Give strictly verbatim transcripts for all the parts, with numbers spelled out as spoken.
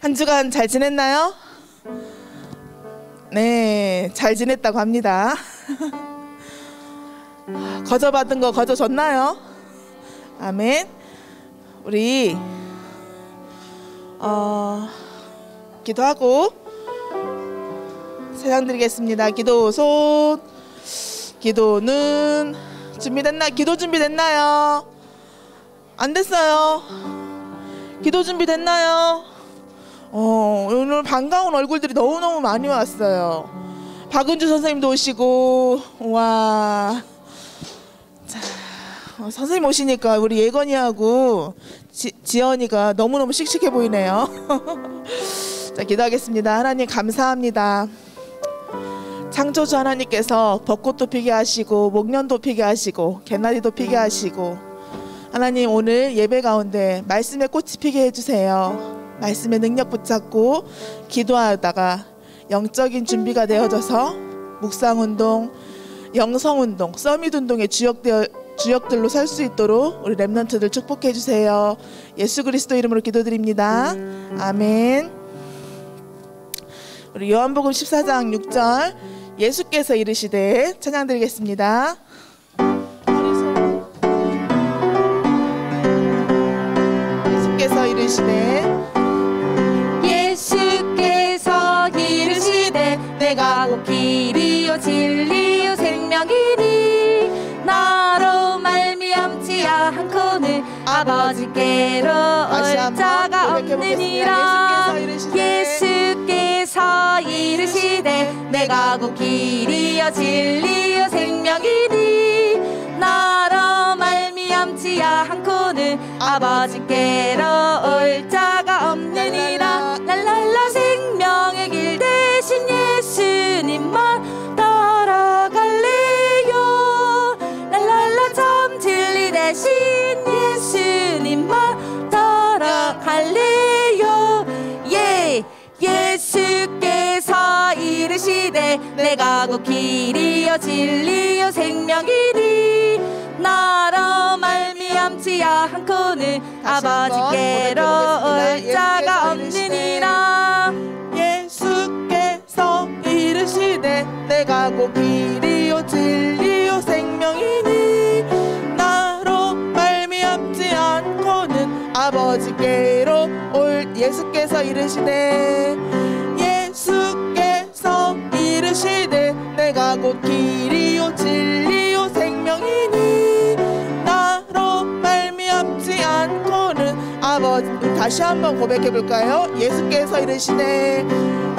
한 주간 잘 지냈나요? 네, 잘 지냈다고 합니다. 거저 받은 거 거저 줬나요? 아멘. 우리 어, 기도하고 세상 드리겠습니다. 기도 손, 기도 눈. 준비됐나? 기도 준비됐나요? 안 됐어요? 기도 준비됐나요? 어, 오늘 반가운 얼굴들이 너무너무 많이 왔어요. 박은주 선생님도 오시고, 와. 자, 어, 선생님 오시니까 우리 예건이하고 지, 지연이가 너무너무 씩씩해 보이네요. 자, 기도하겠습니다. 하나님 감사합니다. 창조주 하나님께서 벚꽃도 피게 하시고 목련도 피게 하시고 개나리도 피게 하시고, 하나님 오늘 예배 가운데 말씀에 꽃이 피게 해주세요. 말씀의 능력 붙잡고 기도하다가 영적인 준비가 되어져서 묵상운동, 영성운동, 서밋운동의 주역되어, 주역들로 설 수 있도록 우리 렘넌트들 축복해주세요. 예수 그리스도 이름으로 기도드립니다. 아멘. 우리 요한복음 십사 장 육 절, 예수께서 이르시되, 찬양 드리겠습니다. 예수께서 이르시되, 예수께서 이르시되 내가 곧 길이요 진리요 생명이니 나로 말미암지 않고는 아버지께로 올 자가 없느니라. 예수께서 이르시되 내가 곧 길이요 진리요 생명이니 나로 말미암지 않고는 아버지께로 올 자가 없느니라. 랄랄라. 생명의 길 대신 예수님만 따라갈래요. 랄랄라. 참 진리 대신 예수님만 따라갈래요. 예, 예수께서 이르시되 내가 곧 길이요 진리요 생명이니 나로 말미암지 않고는 아버지께로 올 자가 없느니라. 예수께서 이르시되 내가 곧 길이요 진리요 생명이니 나로 말미암지 않고는 아버지께로 올. 예수께서 이르시되, 예수께서 이르시되 내가 곧 길이요 진리요 생명이니 나로 말미암지 않고는 아버지. 다시 한번 고백해 볼까요? 예수께서 이르시되,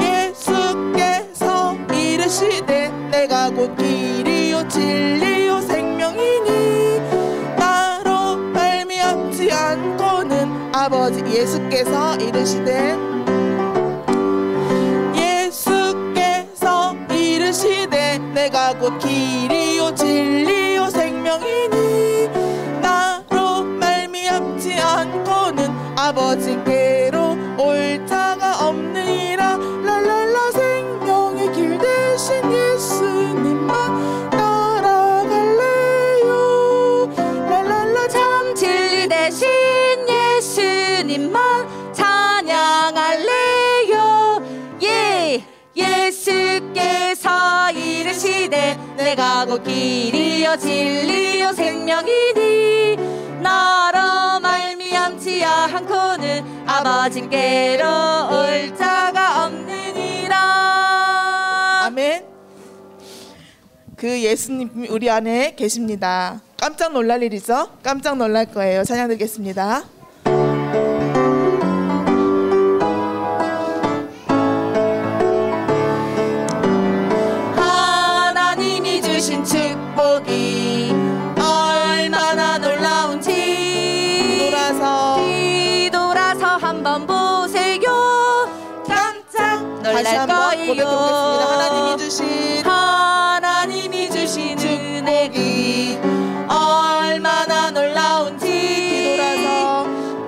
예수께서 이르시되 내가 곧 길이요 진리요 생명이니 나로 말미암지 않고는 아버지. 예수께서 이르시되, 예수께서 이르시되 내가 곧 길이요 진리요 생명이니 나로 말미암지 않고는 아버지께로 올 자가 없느니라. 랄랄라. 생명의 길 대신 예수님만 따라갈래요. 랄랄라. 참 진리 대신 예수님만 찬양할래요. 예, 예수께서 이르시되 내가 곧 길이요 진리요 생명이니 나로 말미암지 않고는 아버지께로 올 자가 없느니라. 아멘. 그 예수님 우리 안에 계십니다. 깜짝 놀랄 일이죠? 깜짝 놀랄 거예요. 찬양 드리겠습니다. 하나님이 주신 축복이 얼마나 놀라운지 뒤돌아서, 뒤돌아서 한번 보세요. 깜짝 놀랄 다시 한번 거예요. 고백해 보겠습니다. 하나님이 주신 하나님이 주신 은혜기 얼마나 놀라운지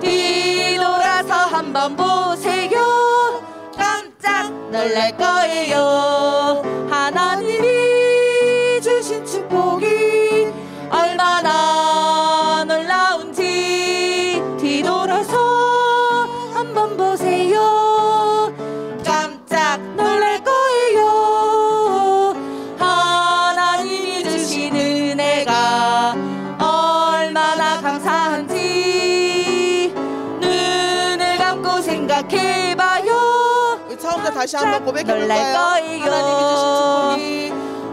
뒤돌아서, 뒤돌아서 한번 보세요. 깜짝 놀랄 거예요. 하나님이 주신 축복이 얼마나 놀라운지 뒤돌아서 한번 보세요. 생각해봐요. 우리 처음부터 다시 한번 고백해볼까요? 하나님이 주신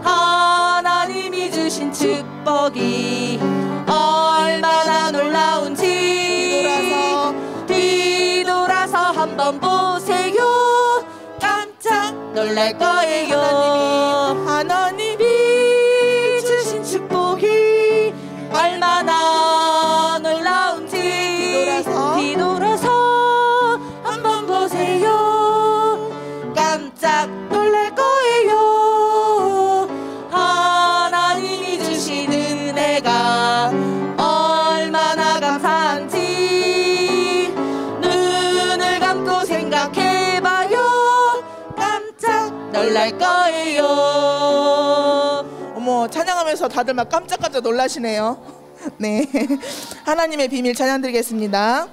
축복이 하나님이 주신 축복이 얼마나 놀라운지 뒤돌아서 뒤돌아서 한번 보세요. 깜짝 놀랄 거예요. 하나님이, 하나님이 주신 축복이 얼마나 놀라운지 뒤돌아서 뒤돌아서 한번 보세요. 깜짝 놀랄 거예요. 하나님이 주신 은혜가 얼마나 감사한지 눈을 감고 생각해봐요. 깜짝 놀랄 거예요. 어머, 찬양하면서 다들 막 깜짝깜짝 놀라시네요. 네, 하나님의 비밀 찬양 드리겠습니다.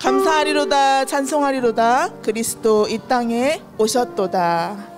감사하리로다 찬송하리로다 그리스도 이 땅에 오셨도다.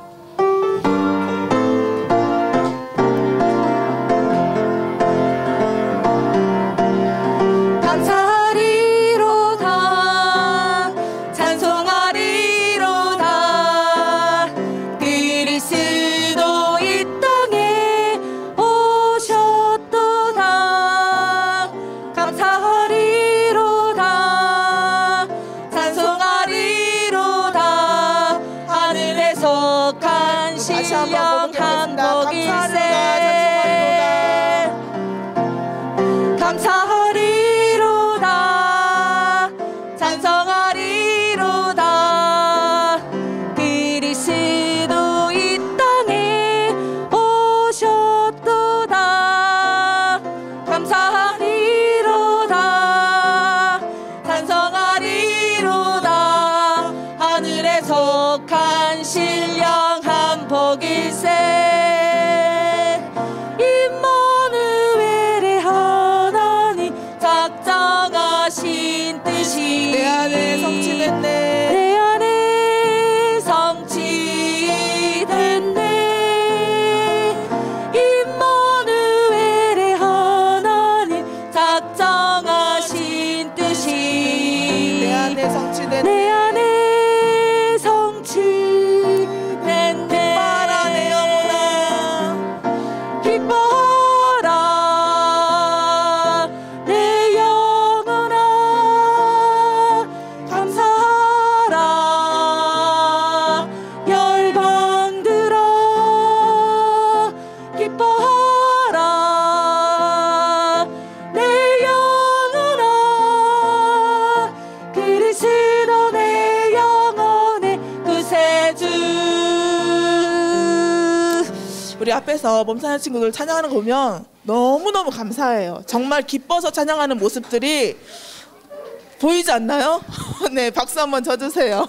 앞에서 몸사는 친구들 찬양하는 거 보면 너무너무 감사해요. 정말 기뻐서 찬양하는 모습들이 보이지 않나요? 네, 박수 한번 쳐주세요.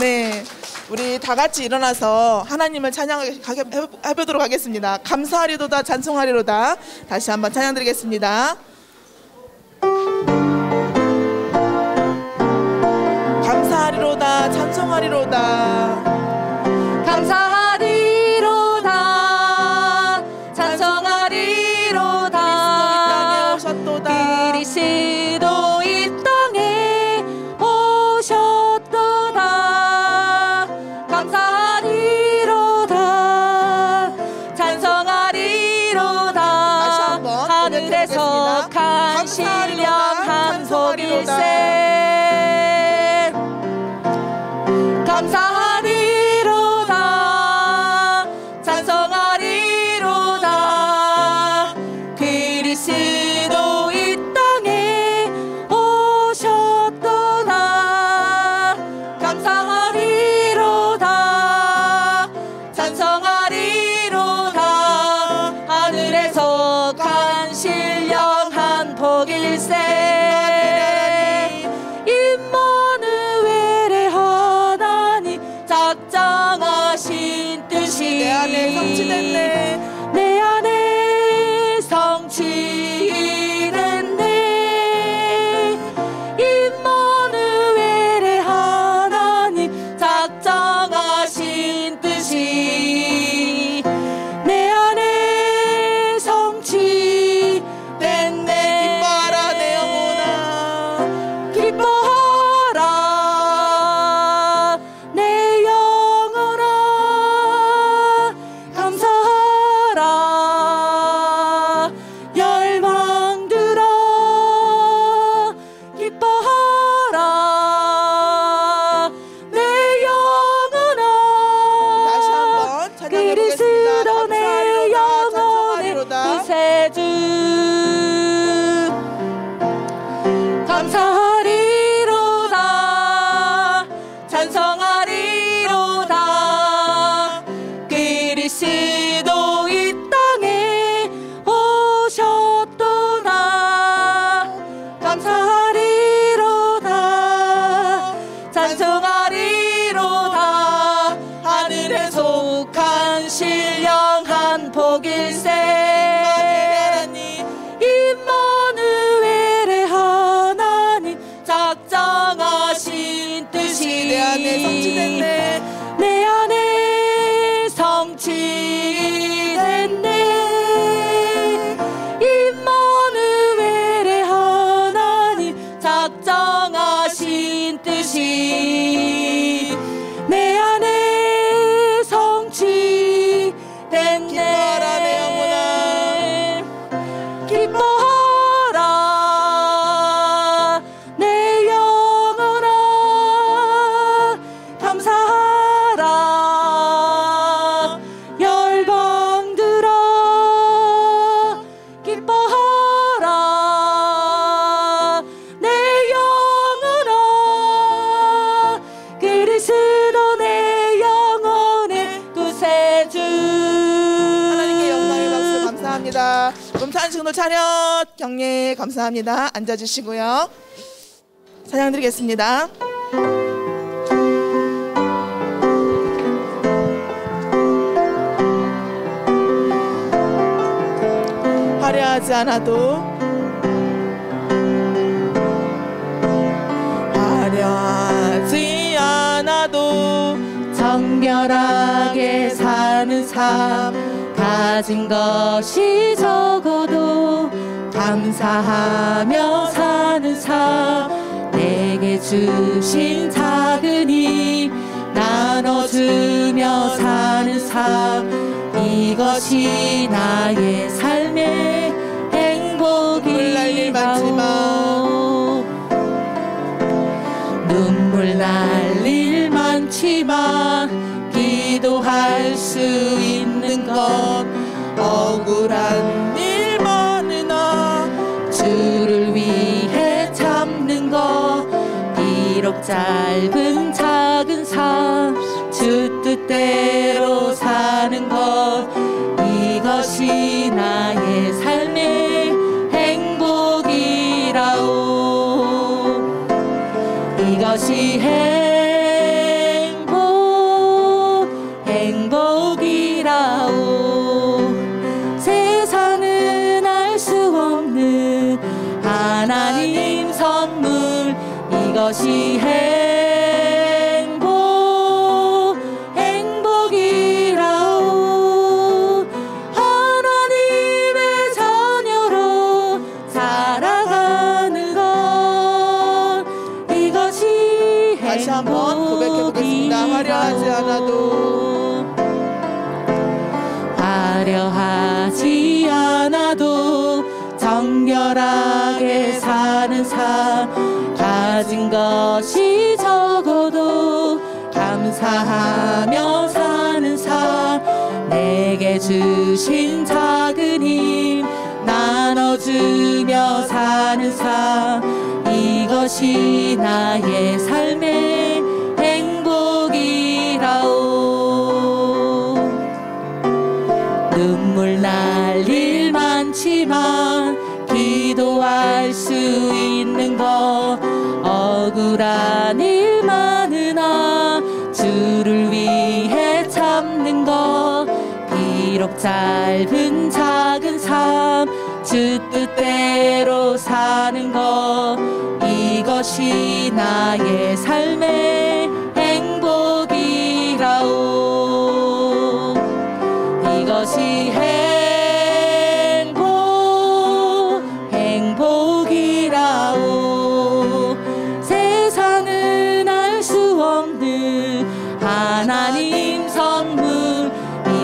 네, 우리 다 같이 일어나서 하나님을 찬양해보도록 하겠습니다. 감사하리로다 찬송하리로다 다시 한번 찬양 드리겠습니다. 감사하리로다 찬송하리로다 감사 그리스도 이 땅에 오셨도다. 감사하리로다 찬송하리로다 하늘에 속한 신령한 소리세 감사하리로다 작정하신 뜻이 내 안에 성취됐네. 내 안에 성취됐네. 임마누엘의 하나님 작정하신 뜻이 내 안에 성취됐네. 기뻐하라 내 영혼아, 기뻐. 그럼 찬양식도 차렷 경례 감사합니다. 앉아주시고요. 찬양 드리겠습니다. 화려하지 않아도 화려하지 않아도 정결하게 사는 삶, 가진 것이 적어도 감사하며 사는 삶, 내게 주신 작은 힘 나눠주며 사는 삶, 이것이 나의 삶의 행복이라오. 눈물 날 일 많지만 기도할 수 있는 것, 억울한 일 많으나 주를 위해 참는 것, 비록 짧은 작은 삶 주 뜻대로 사는 것, 이것이 나의 삶의 행복이라오. 이것이 행복이라오. 이것이 행복, 행복이라오. 하나님의 자녀로 살아가는 것, 이것이 행복이라오. 다시 한번 고백해보겠습니다. 화려하지 않아도, 화려하지 않아도 정결하게 사는 삶, 가진 것이 적어도 감사하며 사는 삶, 내게 주신 작은 힘 나눠주며 사는 삶, 이것이 나의 삶의 행복이라오. 눈물 날 일 많지만 기도할 수 있는 것, 억울한 일 많으나 주를 위해 참는 것, 비록 짧은 작은 삶 주 뜻대로 사는 것, 이것이 나의 삶의 행복이라오. 이것이 행복이라오. 하나님 선물,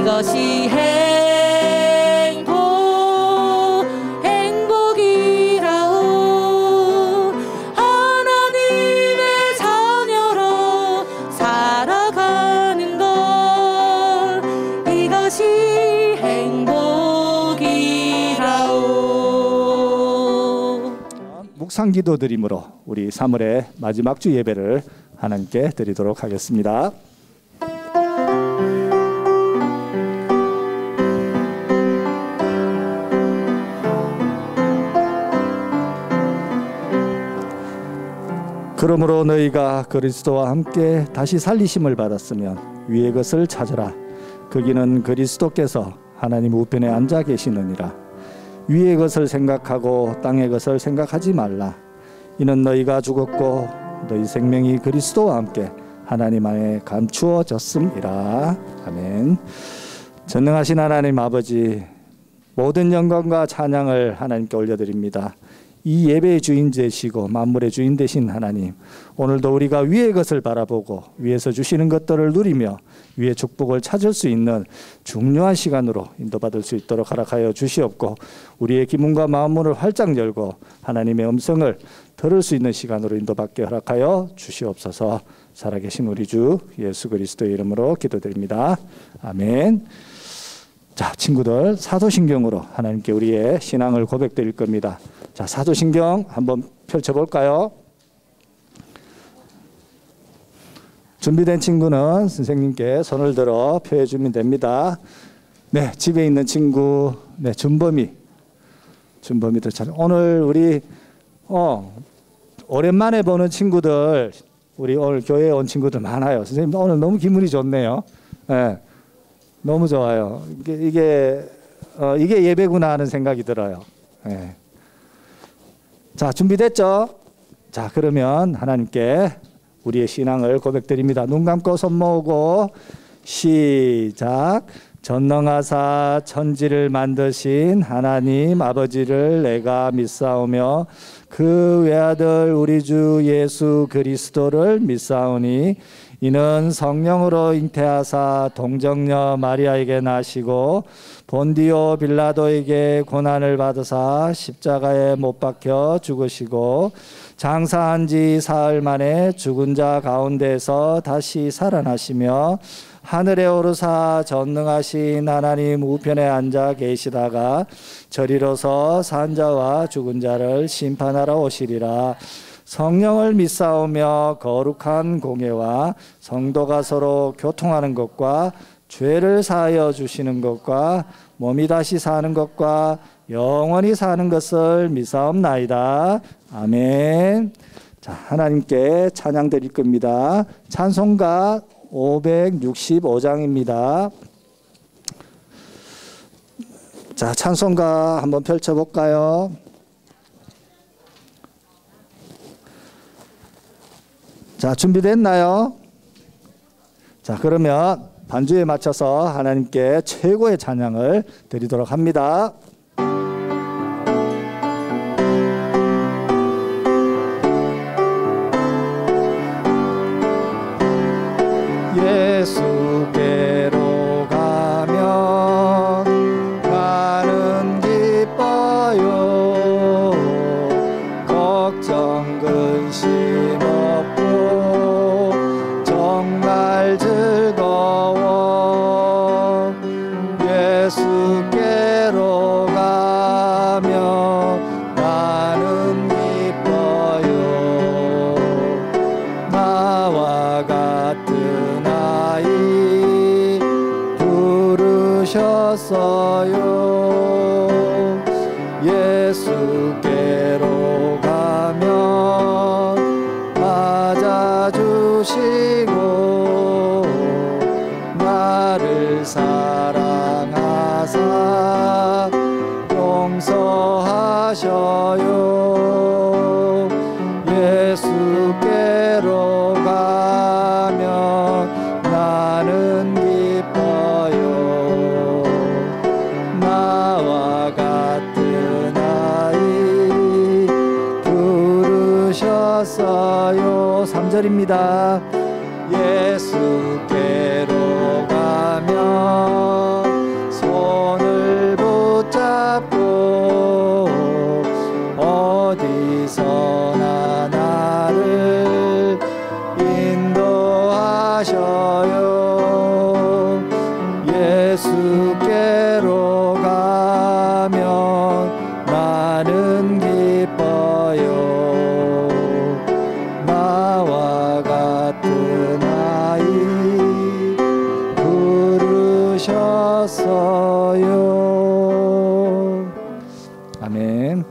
이것이 행복, 행복이라오. 하나님의 자녀로 살아가는 것, 이것이 행복이라오. 묵상 기도 드림으로 우리 삼월의 마지막 주 예배를 하나님께 드리도록 하겠습니다. 그러므로 너희가 그리스도와 함께 다시 살리심을 받았으면 위의 것을 찾으라. 거기는 그리스도께서 하나님 우편에 앉아 계시느니라. 위의 것을 생각하고 땅의 것을 생각하지 말라. 이는 너희가 죽었고 너희 생명이 그리스도와 함께 하나님 안에 감추어졌음이라. 아멘. 전능하신 하나님 아버지, 모든 영광과 찬양을 하나님께 올려드립니다. 이 예배의 주인 되시고 만물의 주인 되신 하나님, 오늘도 우리가 위의 것을 바라보고 위에서 주시는 것들을 누리며 위의 축복을 찾을 수 있는 중요한 시간으로 인도받을 수 있도록 허락하여 주시옵고, 우리의 기문과 마음문을 활짝 열고 하나님의 음성을 들을 수 있는 시간으로 인도받게 허락하여 주시옵소서. 살아계신 우리 주 예수 그리스도의 이름으로 기도드립니다. 아멘. 자, 친구들, 사도신경으로 하나님께 우리의 신앙을 고백드릴 겁니다. 자, 사도신경 한번 펼쳐볼까요? 준비된 친구는 선생님께 손을 들어 표해주면 됩니다. 네, 집에 있는 친구, 네, 준범이, 준범이들 찾아. 오늘 우리 어 오랜만에 보는 친구들, 우리 오늘 교회에 온 친구들 많아요. 선생님 오늘 너무 기분이 좋네요. 네. 너무 좋아요. 이게 이게, 어, 이게 예배구나 하는 생각이 들어요. 예. 자, 준비됐죠? 자, 그러면 하나님께 우리의 신앙을 고백드립니다. 눈 감고 손 모으고 시작. 전능하사 천지를 만드신 하나님 아버지를 내가 믿사오며 그 외아들 우리 주 예수 그리스도를 믿사오니 이는 성령으로 잉태하사 동정녀 마리아에게 나시고 본디오 빌라도에게 고난을 받으사 십자가에 못 박혀 죽으시고 장사한 지 사흘 만에 죽은 자 가운데서 다시 살아나시며 하늘에 오르사 전능하신 하나님 우편에 앉아 계시다가 저리로서 산 자와 죽은 자를 심판하러 오시리라. 성령을 믿사오며 거룩한 공회와 성도가 서로 교통하는 것과 죄를 사하여 주시는 것과 몸이 다시 사는 것과 영원히 사는 것을 믿사옵나이다. 아멘. 자, 하나님께 찬양 드릴 겁니다. 찬송가 오백육십오 장입니다. 자, 찬송가 한번 펼쳐볼까요? 자, 준비됐나요? 자, 그러면 반주에 맞춰서 하나님께 최고의 찬양을 드리도록 합니다. 예수께로 가면 나는 기뻐요. 걱정 근심 없고 정말 즐거워. 예수께로 가면 나는 기뻐요. 나와 같은 아이 부르셨어요. 예수께로 가면 맞아주시고 나를 사랑하사 용서하셔요. 예수께로 가면 나는 기뻐요. 나와 같은 아이 부르셨어요. 삼 절입니다. 예수께로 가면 손을 붙잡고 어디서나 나를 인도하셔요. 예수께로 가면 나는 기뻐요. 나와 같은 아이 부르셨어요. 아멘.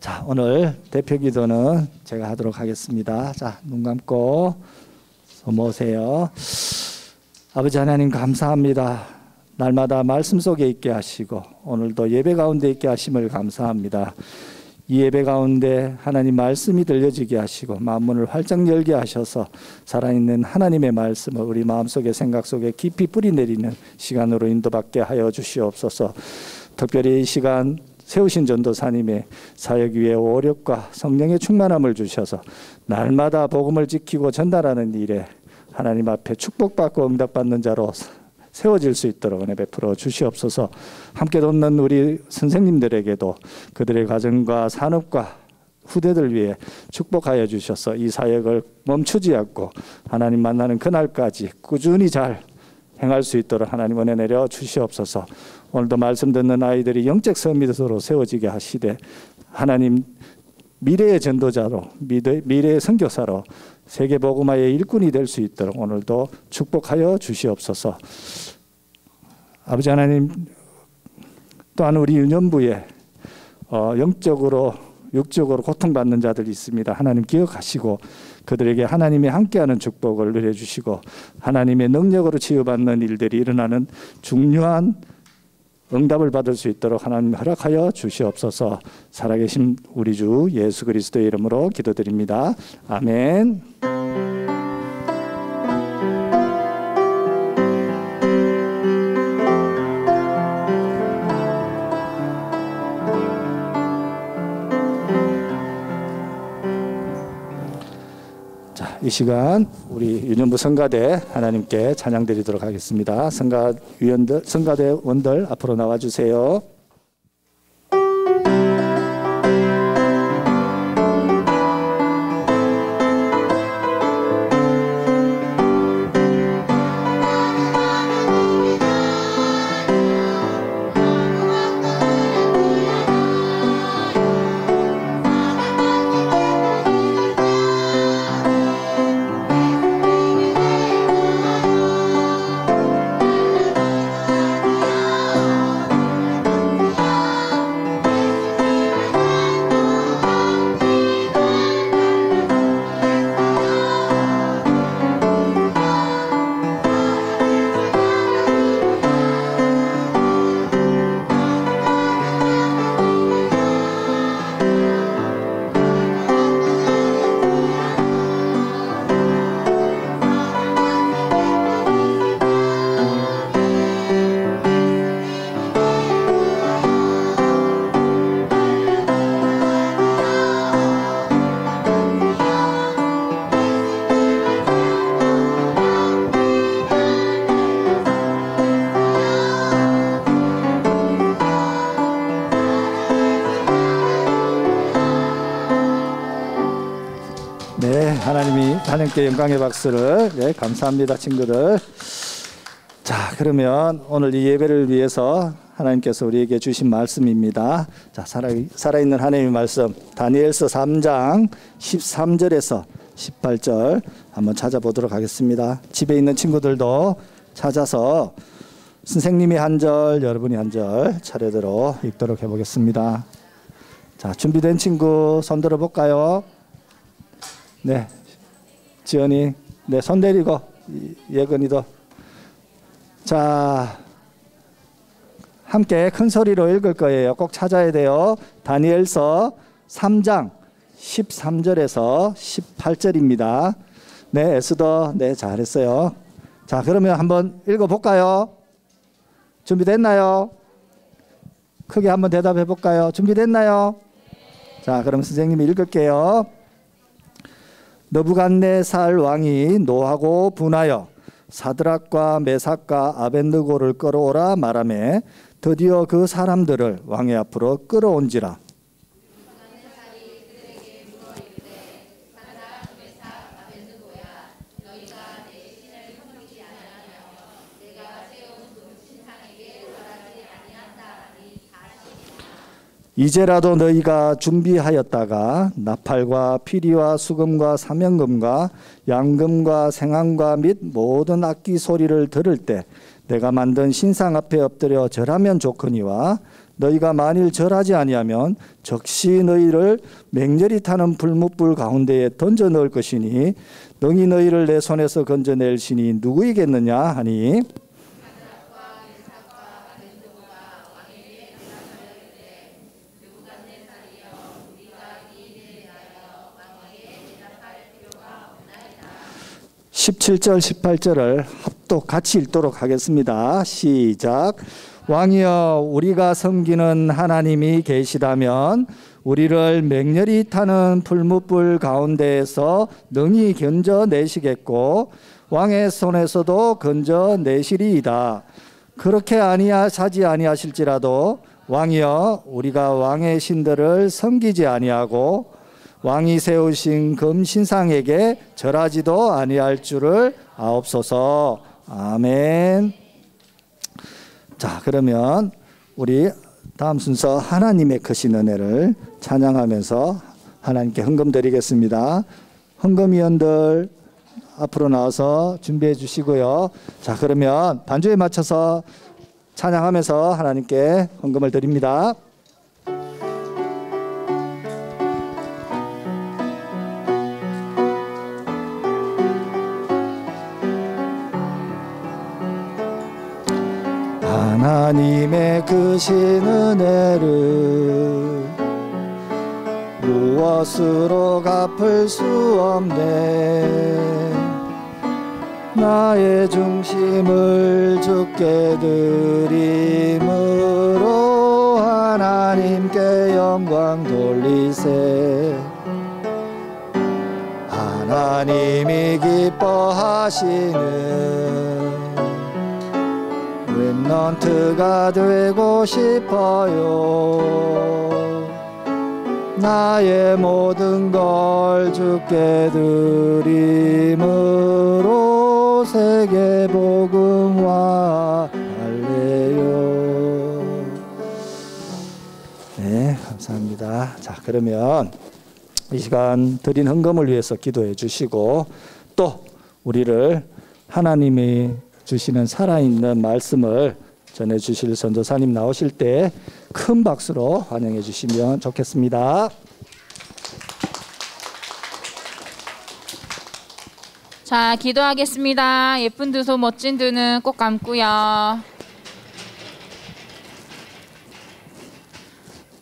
자, 오늘 대표 기도는 제가 하도록 하겠습니다. 자, 눈 감고 손 모으세요. 아버지 하나님, 감사합니다. 날마다 말씀 속에 있게 하시고 오늘도 예배 가운데 있게 하심을 감사합니다. 이 예배 가운데 하나님 말씀이 들려지게 하시고 마음문을 활짝 열게 하셔서 살아있는 하나님의 말씀을 우리 마음속에 생각 속에 깊이 뿌리내리는 시간으로 인도받게 하여 주시옵소서. 특별히 이 시간 세우신 전도사님의 사역 위에 오력과 성령의 충만함을 주셔서 날마다 복음을 지키고 전달하는 일에 하나님 앞에 축복받고 응답받는 자로 세워질 수 있도록 은혜 베풀어 주시옵소서. 함께 돕는 우리 선생님들에게도 그들의 가정과 산업과 후대들 위해 축복하여 주셔서 이 사역을 멈추지 않고 하나님 만나는 그날까지 꾸준히 잘 행할 수 있도록 하나님 은혜 내려 주시옵소서. 오늘도 말씀 듣는 아이들이 영적 선미도로 세워지게 하시되 하나님 미래의 전도자로 미래의 선교사로 세계 복음화의 일꾼이 될 수 있도록 오늘도 축복하여 주시옵소서. 아버지 하나님, 또한 우리 유년부에 영적으로 육적으로 고통받는 자들이 있습니다. 하나님 기억하시고 그들에게 하나님이 함께하는 축복을 누려주시고 하나님의 능력으로 치유받는 일들이 일어나는 중요한 응답을 받을 수 있도록 하나님 허락하여 주시옵소서. 살아계신 우리 주 예수 그리스도의 이름으로 기도드립니다. 아멘. 이 시간 우리 유년부 성가대 하나님께 찬양드리도록 하겠습니다. 성가 위원들, 성가대 원들 앞으로 나와주세요. 하나님께 영광의 박수를. 네, 감사합니다 친구들. 자, 그러면 오늘 이 예배를 위해서 하나님께서 우리에게 주신 말씀입니다. 자, 살아, 살아있는 하나님의 말씀 다니엘서 삼 장 십삼 절에서 십팔 절 한번 찾아보도록 하겠습니다. 집에 있는 친구들도 찾아서 선생님이 한 절, 여러분이 한 절 차례대로 읽도록 해보겠습니다. 자, 준비된 친구 손 들어볼까요? 네, 지연이, 네, 손 내리고 예건이도. 자, 함께 큰 소리로 읽을 거예요. 꼭 찾아야 돼요. 다니엘서 삼 장 십삼 절에서 십팔 절입니다. 네, 에스더, 네, 잘했어요. 자, 그러면 한번 읽어볼까요? 준비됐나요? 크게 한번 대답해볼까요? 준비됐나요? 자, 그럼 선생님이 읽을게요. 느부갓네살 왕이 노하고 분하여 사드락과 메삭과 아벤느고를 끌어오라 말하며 드디어 그 사람들을 왕의 앞으로 끌어온지라. 이제라도 너희가 준비하였다가 나팔과 피리와 수금과 사면금과 양금과 생황과 및 모든 악기 소리를 들을 때 내가 만든 신상 앞에 엎드려 절하면 좋거니와 너희가 만일 절하지 아니하면 적시 너희를 맹렬히 타는 불뭇불 가운데에 던져 넣을 것이니 능히 너희를 내 손에서 건져낼 신이 누구이겠느냐 하니. 십칠 절 십팔 절을 합독 같이 읽도록 하겠습니다. 시작. 왕이여, 우리가 섬기는 하나님이 계시다면 우리를 맹렬히 타는 풀무불 가운데에서 능히 건져내시겠고 왕의 손에서도 건져내시리이다. 그렇게 아니하지 아니하실지라도 왕이여, 우리가 왕의 신들을 섬기지 아니하고 왕이 세우신 금신상에게 절하지도 아니할 줄을 아옵소서. 아멘. 자, 그러면 우리 다음 순서 하나님의 크신 은혜를 찬양하면서 하나님께 헌금 드리겠습니다. 헌금위원들 앞으로 나와서 준비해 주시고요. 자, 그러면 반주에 맞춰서 찬양하면서 하나님께 헌금을 드립니다. 하나님의 크신 은혜를 무엇으로 갚을 수 없네. 나의 중심을 주께 드림으로 하나님께 영광 돌리세. 하나님이 기뻐하시는 넌트가 되고 싶어요. 나의 모든 걸 주께 드림으로 세계 복음화 할래요. 네, 감사합니다. 자, 그러면 이 시간 드린 헌금을 위해서 기도해 주시고 또 우리를 하나님이 주시는 살아있는 말씀을 전해주실 선조사님 나오실 때 큰 박수로 환영해 주시면 좋겠습니다. 자, 기도하겠습니다. 예쁜 두 손, 멋진 두 눈 꼭 감고요.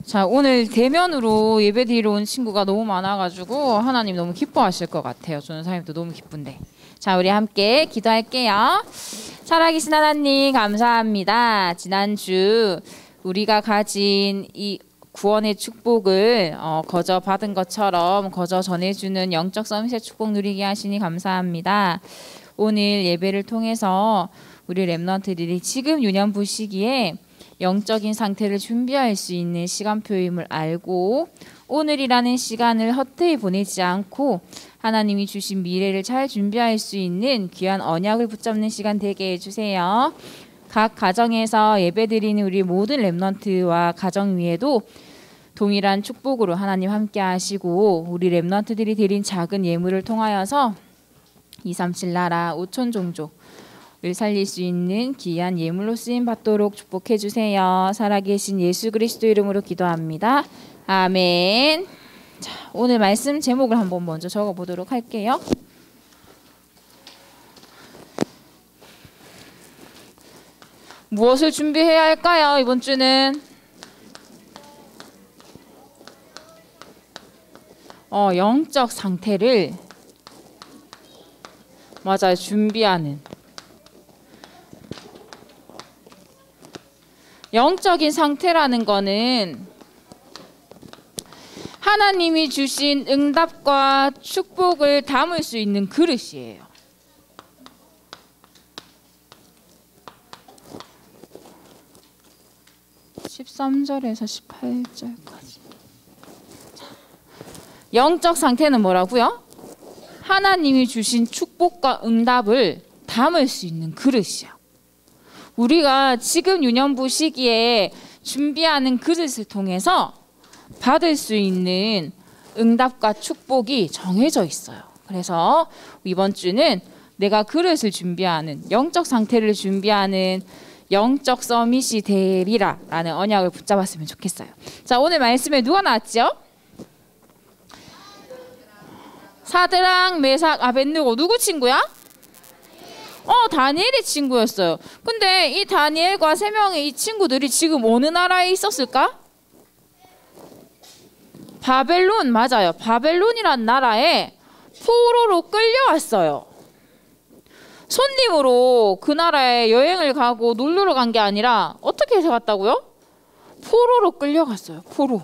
자, 오늘 대면으로 예배드리러 온 친구가 너무 많아가지고 하나님 너무 기뻐하실 것 같아요. 전도사님도 너무 기쁜데. 자, 우리 함께 기도할게요. 살아계신 하나님, 감사합니다. 지난주 우리가 가진 이 구원의 축복을 어, 거저 받은 것처럼 거저 전해주는 영적 서밋의 축복 누리게 하시니 감사합니다. 오늘 예배를 통해서 우리 렘넌트들이 지금 유년부 시기에 영적인 상태를 준비할 수 있는 시간표임을 알고 오늘이라는 시간을 허투루 보내지 않고 하나님이 주신 미래를 잘 준비할 수 있는 귀한 언약을 붙잡는 시간 되게 해주세요. 각 가정에서 예배드리는 우리 모든 렘넌트와 가정 위에도 동일한 축복으로 하나님 함께 하시고 우리 렘넌트들이 드린 작은 예물을 통하여서 이삼칠 나라 오천 종족을 살릴 수 있는 귀한 예물로 쓰임 받도록 축복해주세요. 살아계신 예수 그리스도 이름으로 기도합니다. 아멘. 자, 오늘 말씀 제목을 한번 먼저 적어보도록 할게요. 무엇을 준비해야 할까요? 이번 주는 어, 영적 상태를 맞아요. 준비하는 영적인 상태라는 거는 하나님이 주신 응답과 축복을 담을 수 있는 그릇이에요. 십삼 절에서 십팔 절까지. 영적 상태는 뭐라고요? 하나님이 주신 축복과 응답을 담을 수 있는 그릇이야. 우리가 지금 유년부 시기에 준비하는 그릇을 통해서 받을 수 있는 응답과 축복이 정해져 있어요. 그래서 이번 주는 내가 그릇을 준비하는, 영적 상태를 준비하는 영적 서밋이 되리라 라는 언약을 붙잡았으면 좋겠어요. 자, 오늘 말씀에 누가 나왔죠? 사드랑, 메삭, 아벳느고 누구 친구야? 어, 다니엘의 친구였어요. 근데 이 다니엘과 세 명의 이 친구들이 지금 어느 나라에 있었을까? 바벨론, 맞아요. 바벨론이란 나라에 포로로 끌려왔어요. 손님으로 그 나라에 여행을 가고 놀러 간 게 아니라 어떻게 해서 갔다고요? 포로로 끌려갔어요. 포로.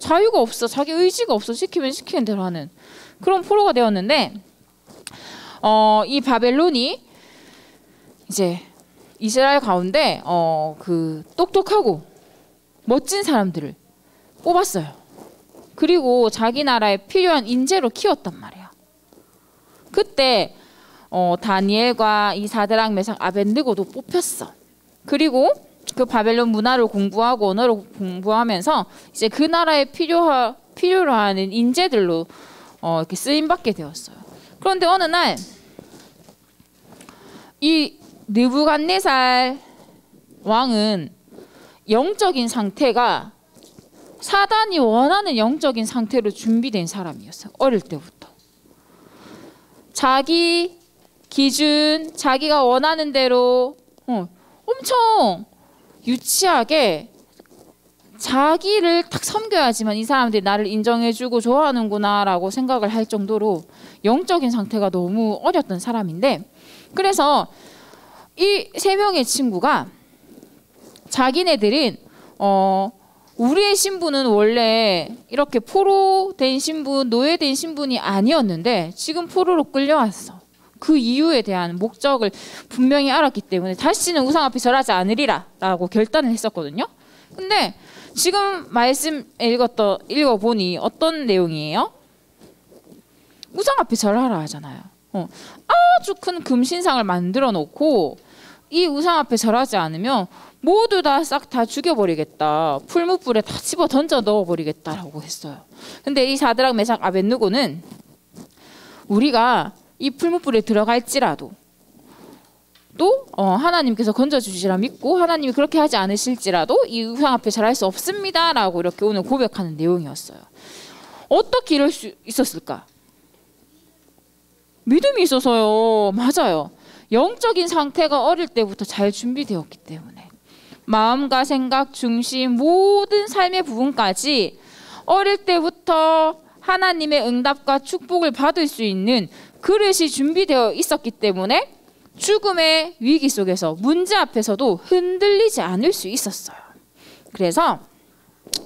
자유가 없어. 자기 의지가 없어. 시키면 시키는 대로 하는 그런 포로가 되었는데 어, 이 바벨론이 이제 이스라엘 가운데 어, 그 똑똑하고 멋진 사람들을 뽑았어요. 그리고 자기 나라에 필요한 인재로 키웠단 말이야. 그때 어, 다니엘과 이 사드락 메삭 아벤느고도 뽑혔어. 그리고 그 바벨론 문화를 공부하고 언어를 공부하면서 이제 그 나라에 필요하, 필요로 하는 인재들로 어, 이렇게 쓰임받게 되었어요. 그런데 어느 날 이 느부갓네살 왕은 영적인 상태가 사단이 원하는 영적인 상태로 준비된 사람이었어요. 어릴 때부터. 자기 기준, 자기가 원하는 대로 어, 엄청 유치하게 자기를 딱 섬겨야지만 이 사람들이 나를 인정해주고 좋아하는구나 라고 생각을 할 정도로 영적인 상태가 너무 어렸던 사람인데, 그래서 이 세 명의 친구가 자기네들은 어, 우리의 신분은 원래 이렇게 포로된 신분, 노예된 신분이 아니었는데 지금 포로로 끌려왔어. 그 이유에 대한 목적을 분명히 알았기 때문에 다시는 우상 앞에 절하지 않으리라 라고 결단을 했었거든요. 근데 지금 말씀 읽었던, 읽어보니 어떤 내용이에요? 우상 앞에 절하라 하잖아요. 어, 아주 큰 금신상을 만들어 놓고 이 우상 앞에 절하지 않으면 모두 다 싹 다 죽여버리겠다. 풀무불에 다 집어 던져 넣어버리겠다라고 했어요. 근데 이 사드락 메삭 아벤느고는 우리가 이 풀무불에 들어갈지라도 또 어, 하나님께서 건져주시라 믿고 하나님이 그렇게 하지 않으실지라도 이 우상 앞에 절할 수 없습니다 라고 이렇게 오늘 고백하는 내용이었어요. 어떻게 이럴 수 있었을까? 믿음이 있어서요. 맞아요. 영적인 상태가 어릴 때부터 잘 준비되었기 때문에 마음과 생각, 중심, 모든 삶의 부분까지 어릴 때부터 하나님의 응답과 축복을 받을 수 있는 그릇이 준비되어 있었기 때문에 죽음의 위기 속에서, 문제 앞에서도 흔들리지 않을 수 있었어요. 그래서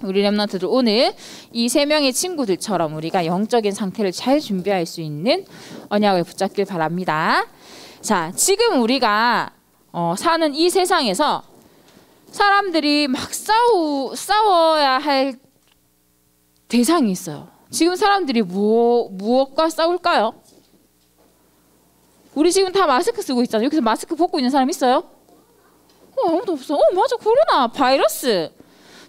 우리 렘넌트들 오늘 이 세 명의 친구들처럼 우리가 영적인 상태를 잘 준비할 수 있는 언약을 붙잡길 바랍니다. 자, 지금 우리가 어, 사는 이 세상에서 사람들이 막 싸우, 싸워야 할 대상이 있어요. 지금 사람들이 뭐, 무엇과 싸울까요? 우리 지금 다 마스크 쓰고 있잖아요. 여기서 마스크 벗고 있는 사람 있어요? 어, 아무도 없어. 어, 맞아. 코로나, 바이러스.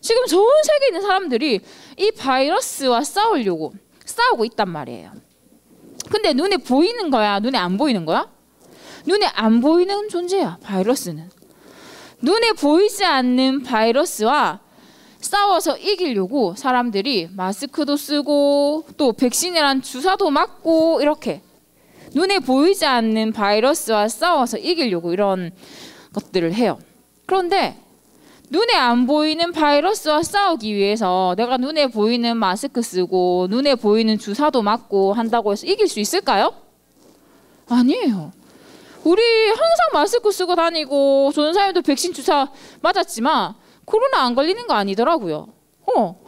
지금 전 세계에 있는 사람들이 이 바이러스와 싸우려고 싸우고 있단 말이에요. 근데 눈에 보이는 거야? 눈에 안 보이는 거야? 눈에 안 보이는 존재야, 바이러스는. 눈에 보이지 않는 바이러스와 싸워서 이기려고 사람들이 마스크도 쓰고 또 백신이란 주사도 맞고 이렇게 눈에 보이지 않는 바이러스와 싸워서 이기려고 이런 것들을 해요. 그런데 눈에 안 보이는 바이러스와 싸우기 위해서 내가 눈에 보이는 마스크 쓰고 눈에 보이는 주사도 맞고 한다고 해서 이길 수 있을까요? 아니에요. 우리 항상 마스크 쓰고 다니고 전사님도 백신 주사 맞았지만 코로나 안 걸리는 거 아니더라고요. 어.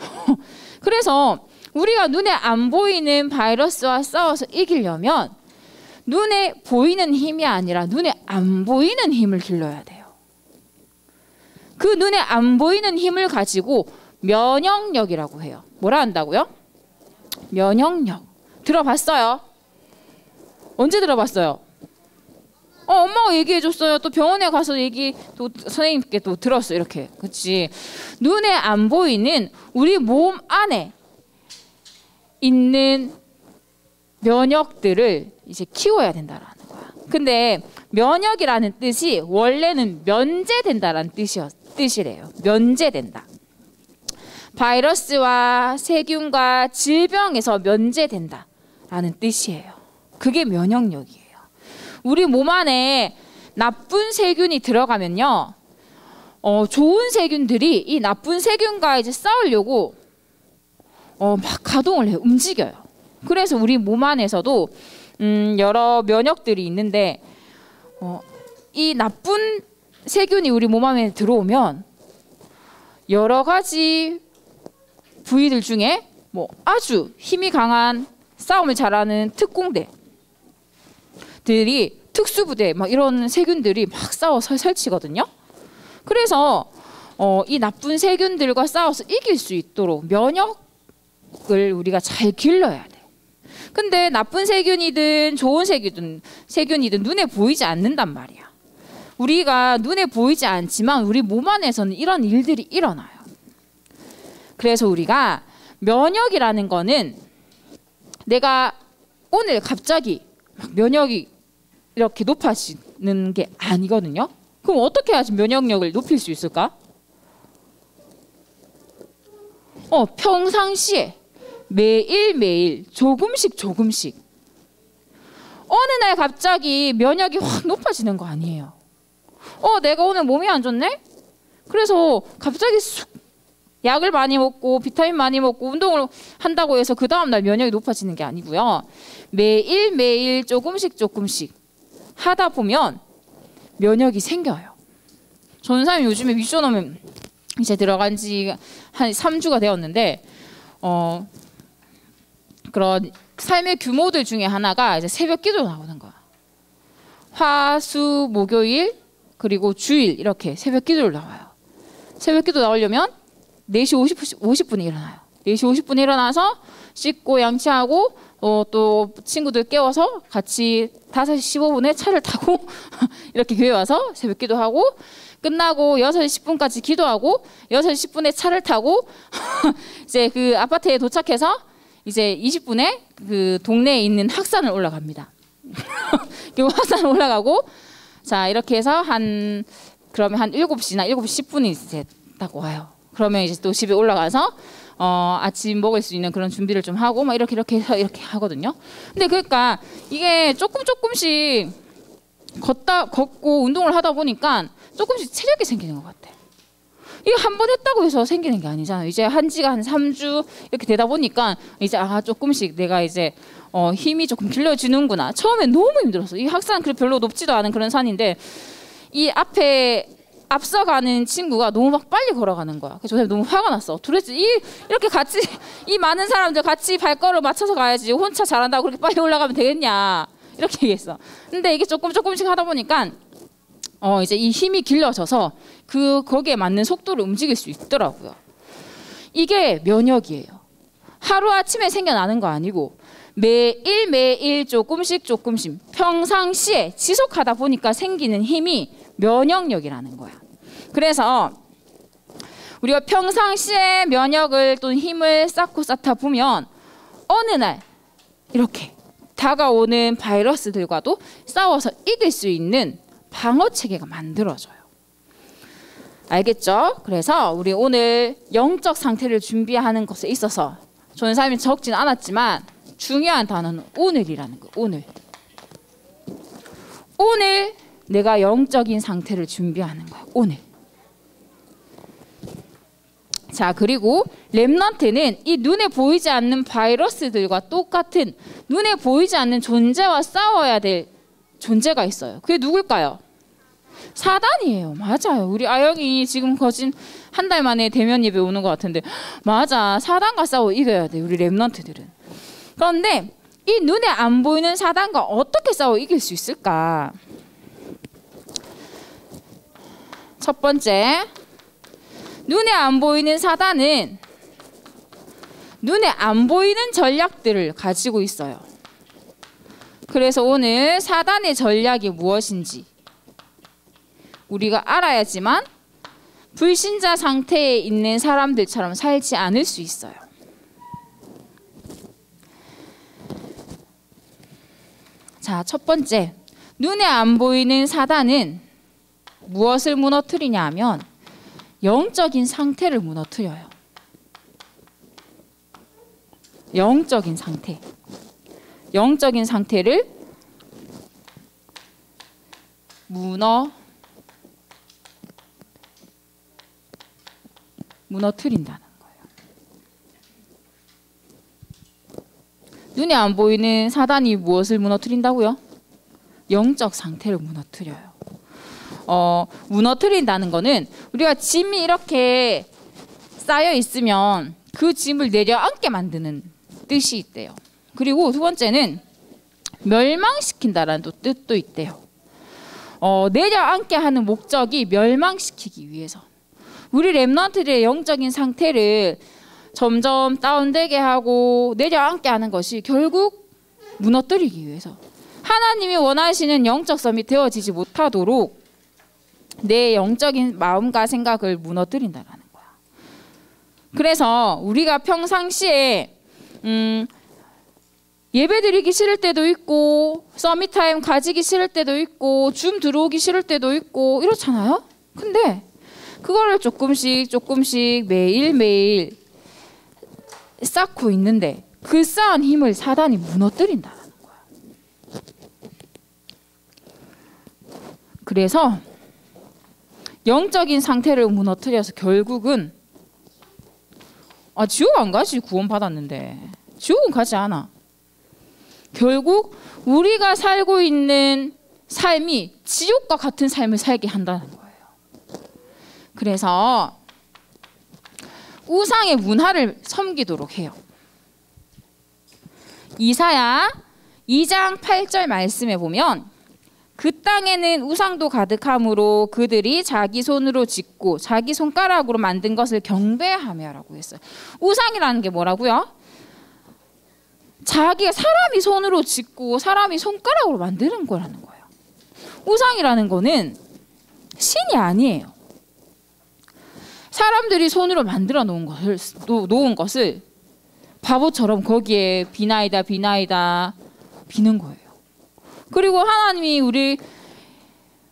그래서 우리가 눈에 안 보이는 바이러스와 싸워서 이기려면 눈에 보이는 힘이 아니라 눈에 안 보이는 힘을 길러야 돼요. 그 눈에 안 보이는 힘을 가지고 면역력이라고 해요. 뭐라 한다고요? 면역력. 들어봤어요? 언제 들어봤어요? 어, 엄마가 얘기해줬어요. 또 병원에 가서 얘기 또 선생님께 또 들었어. 이렇게. 그치. 눈에 안 보이는 우리 몸 안에 있는 면역들을 이제 키워야 된다라는 거야. 근데 면역이라는 뜻이 원래는 면제된다라는 뜻이었, 뜻이래요. 면제된다. 바이러스와 세균과 질병에서 면제된다라는 뜻이에요. 그게 면역력이에요. 우리 몸 안에 나쁜 세균이 들어가면요, 어, 좋은 세균들이 이 나쁜 세균과 이제 싸우려고 어, 막 가동을 해요. 움직여요. 그래서 우리 몸 안에서도 음, 여러 면역들이 있는데 어, 이 나쁜 세균이 우리 몸 안에 들어오면 여러 가지 부위들 중에 뭐 아주 힘이 강한 싸움을 잘하는 특공대들이 특수부대 막 이런 세균들이 막 싸워서 설치거든요. 그래서 어, 이 나쁜 세균들과 싸워서 이길 수 있도록 면역을 우리가 잘 길러야 돼. 근데 나쁜 세균이든 좋은 세균이든, 세균이든 눈에 보이지 않는단 말이야. 우리가 눈에 보이지 않지만 우리 몸 안에서는 이런 일들이 일어나요. 그래서 우리가 면역이라는 거는 내가 오늘 갑자기 막 면역이 이렇게 높아지는 게 아니거든요. 그럼 어떻게 해야지 면역력을 높일 수 있을까? 어, 평상시에 매일매일 조금씩 조금씩 어느 날 갑자기 면역이 확 높아지는 거 아니에요. 어, 내가 오늘 몸이 안 좋네? 그래서 갑자기 쑥 약을 많이 먹고 비타민 많이 먹고 운동을 한다고 해서 그 다음날 면역이 높아지는 게 아니고요. 매일매일 조금씩 조금씩 하다 보면 면역이 생겨요. 저는 사실 요즘에 미션홈에 이제 들어간 지 한 삼 주가 되었는데 어, 그런 삶의 규모들 중에 하나가 이제 새벽 기도 나오는 거야. 화, 수, 목요일 그리고 주일 이렇게 새벽 기도를 나와요. 새벽 기도 나오려면 네 시 오십 분에 일어나요. 네 시 오십 분에 일어나서 씻고 양치하고 어, 또 친구들 깨워서 같이 다섯 시 십오 분에 차를 타고 이렇게 교회 와서 새벽 기도하고 끝나고 여섯 시 십 분까지 기도하고 여섯 시 십 분에 차를 타고 이제 그 아파트에 도착해서 이제 이십 분에 그 동네에 있는 학산을 올라갑니다. 그리고 학산을 올라가고 자 이렇게 해서 한 그러면 한 일곱 시나 일곱 시 십 분이 이제 딱 와요. 그러면 이제 또 집에 올라가서 어, 아침 먹을 수 있는 그런 준비를 좀 하고 막 이렇게 이렇게 해서 이렇게 하거든요. 근데 그러니까 이게 조금 조금씩 걷다 걷고 운동을 하다 보니까 조금씩 체력이 생기는 것 같아. 이거 한 번 했다고 해서 생기는 게 아니잖아요. 이제 한 지가 한 삼 주 이렇게 되다 보니까 이제 아 조금씩 내가 이제 어, 힘이 조금 길러지는구나. 처음에 너무 힘들었어. 이 학산 그 별로 높지도 않은 그런 산인데 이 앞에 앞서가는 친구가 너무 막 빨리 걸어가는 거야. 그래서 너무 화가 났어. 도대체 이, 이렇게 같이 이 많은 사람들 같이 발걸음 맞춰서 가야지 혼자 잘한다고 그렇게 빨리 올라가면 되겠냐 이렇게 얘기했어. 근데 이게 조금 조금씩 하다 보니까 어 이제 이 힘이 길러져서 그 거기에 맞는 속도를 움직일 수 있더라고요. 이게 면역이에요. 하루아침에 생겨나는 거 아니고 매일매일 조금씩 조금씩 평상시에 지속하다 보니까 생기는 힘이 면역력이라는 거야. 그래서 우리가 평상시에 면역을 또는 힘을 쌓고 쌓다 보면 어느 날 이렇게 다가오는 바이러스들과도 싸워서 이길 수 있는 방어체계가 만들어져요. 알겠죠? 그래서 우리 오늘 영적 상태를 준비하는 것에 있어서 저는 사람이 적진 않았지만 중요한 단어는 오늘이라는 거. 오늘. 오늘 내가 영적인 상태를 준비하는 거야. 오늘. 자 그리고 렘넌트는 이 눈에 보이지 않는 바이러스들과 똑같은 눈에 보이지 않는 존재와 싸워야 될 존재가 있어요. 그게 누굴까요? 사단이에요. 맞아요. 우리 아영이 지금 거진 한 달 만에 대면 예배 오는 것 같은데 맞아. 사단과 싸워 이겨야 돼. 우리 렘넌트들은. 그런데 이 눈에 안 보이는 사단과 어떻게 싸워 이길 수 있을까? 첫 번째, 눈에 안 보이는 사단은 눈에 안 보이는 전략들을 가지고 있어요. 그래서 오늘 사단의 전략이 무엇인지 우리가 알아야지만 불신자 상태에 있는 사람들처럼 살지 않을 수 있어요. 자, 첫 번째, 눈에 안 보이는 사단은 무엇을 무너뜨리냐 하면 영적인 상태를 무너뜨려요. 영적인 상태. 영적인 상태를 무너 무너뜨린다는 거예요. 눈에 안 보이는 사단이 무엇을 무너뜨린다고요? 영적 상태를 무너뜨려요. 어, 무너뜨린다는 거는 우리가 짐이 이렇게 쌓여 있으면 그 짐을 내려앉게 만드는 뜻이 있대요. 그리고 두 번째는 멸망시킨다라는 또 뜻도 있대요. 어, 내려앉게 하는 목적이 멸망시키기 위해서. 우리 랩런트들의 영적인 상태를 점점 다운되게 하고 내려앉게 하는 것이 결국 무너뜨리기 위해서, 하나님이 원하시는 영적 섬이 되어지지 못하도록 내 영적인 마음과 생각을 무너뜨린다라는 거야. 그래서 우리가 평상시에 음, 예배드리기 싫을 때도 있고 서밋타임 가지기 싫을 때도 있고 줌 들어오기 싫을 때도 있고 이렇잖아요. 근데 그거를 조금씩 조금씩 매일매일 쌓고 있는데 그 쌓은 힘을 사단이 무너뜨린다는 거야. 그래서 영적인 상태를 무너뜨려서 결국은 아 지옥 안 가지, 구원 받았는데 지옥은 가지 않아. 결국 우리가 살고 있는 삶이 지옥과 같은 삶을 살게 한다는 거예요. 그래서 우상의 문화를 섬기도록 해요. 이사야 이 장 팔 절 말씀에 보면 그 땅에는 우상도 가득하므로 그들이 자기 손으로 짓고 자기 손가락으로 만든 것을 경배하며라고 했어요. 우상이라는 게 뭐라고요? 자기가 사람이 손으로 짓고 사람이 손가락으로 만드는 거라는 거예요. 우상이라는 거는 신이 아니에요. 사람들이 손으로 만들어 놓은 것을, 놓은 것을 바보처럼 거기에 비나이다 비나이다 비는 거예요. 그리고 하나님이 우리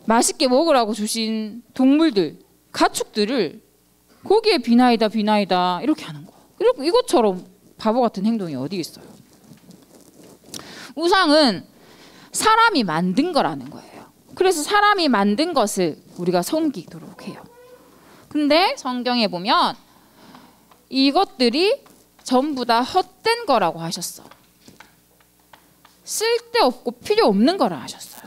맛있게 먹으라고 주신 동물들, 가축들을 거기에 비나이다 비나이다 이렇게 하는 거예요. 이렇게, 이것처럼 바보 같은 행동이 어디 있어요? 우상은 사람이 만든 거라는 거예요. 그래서 사람이 만든 것을 우리가 섬기도록 해요. 근데 성경에 보면 이것들이 전부 다 헛된 거라고 하셨어. 쓸데없고 필요 없는 거라 하셨어요.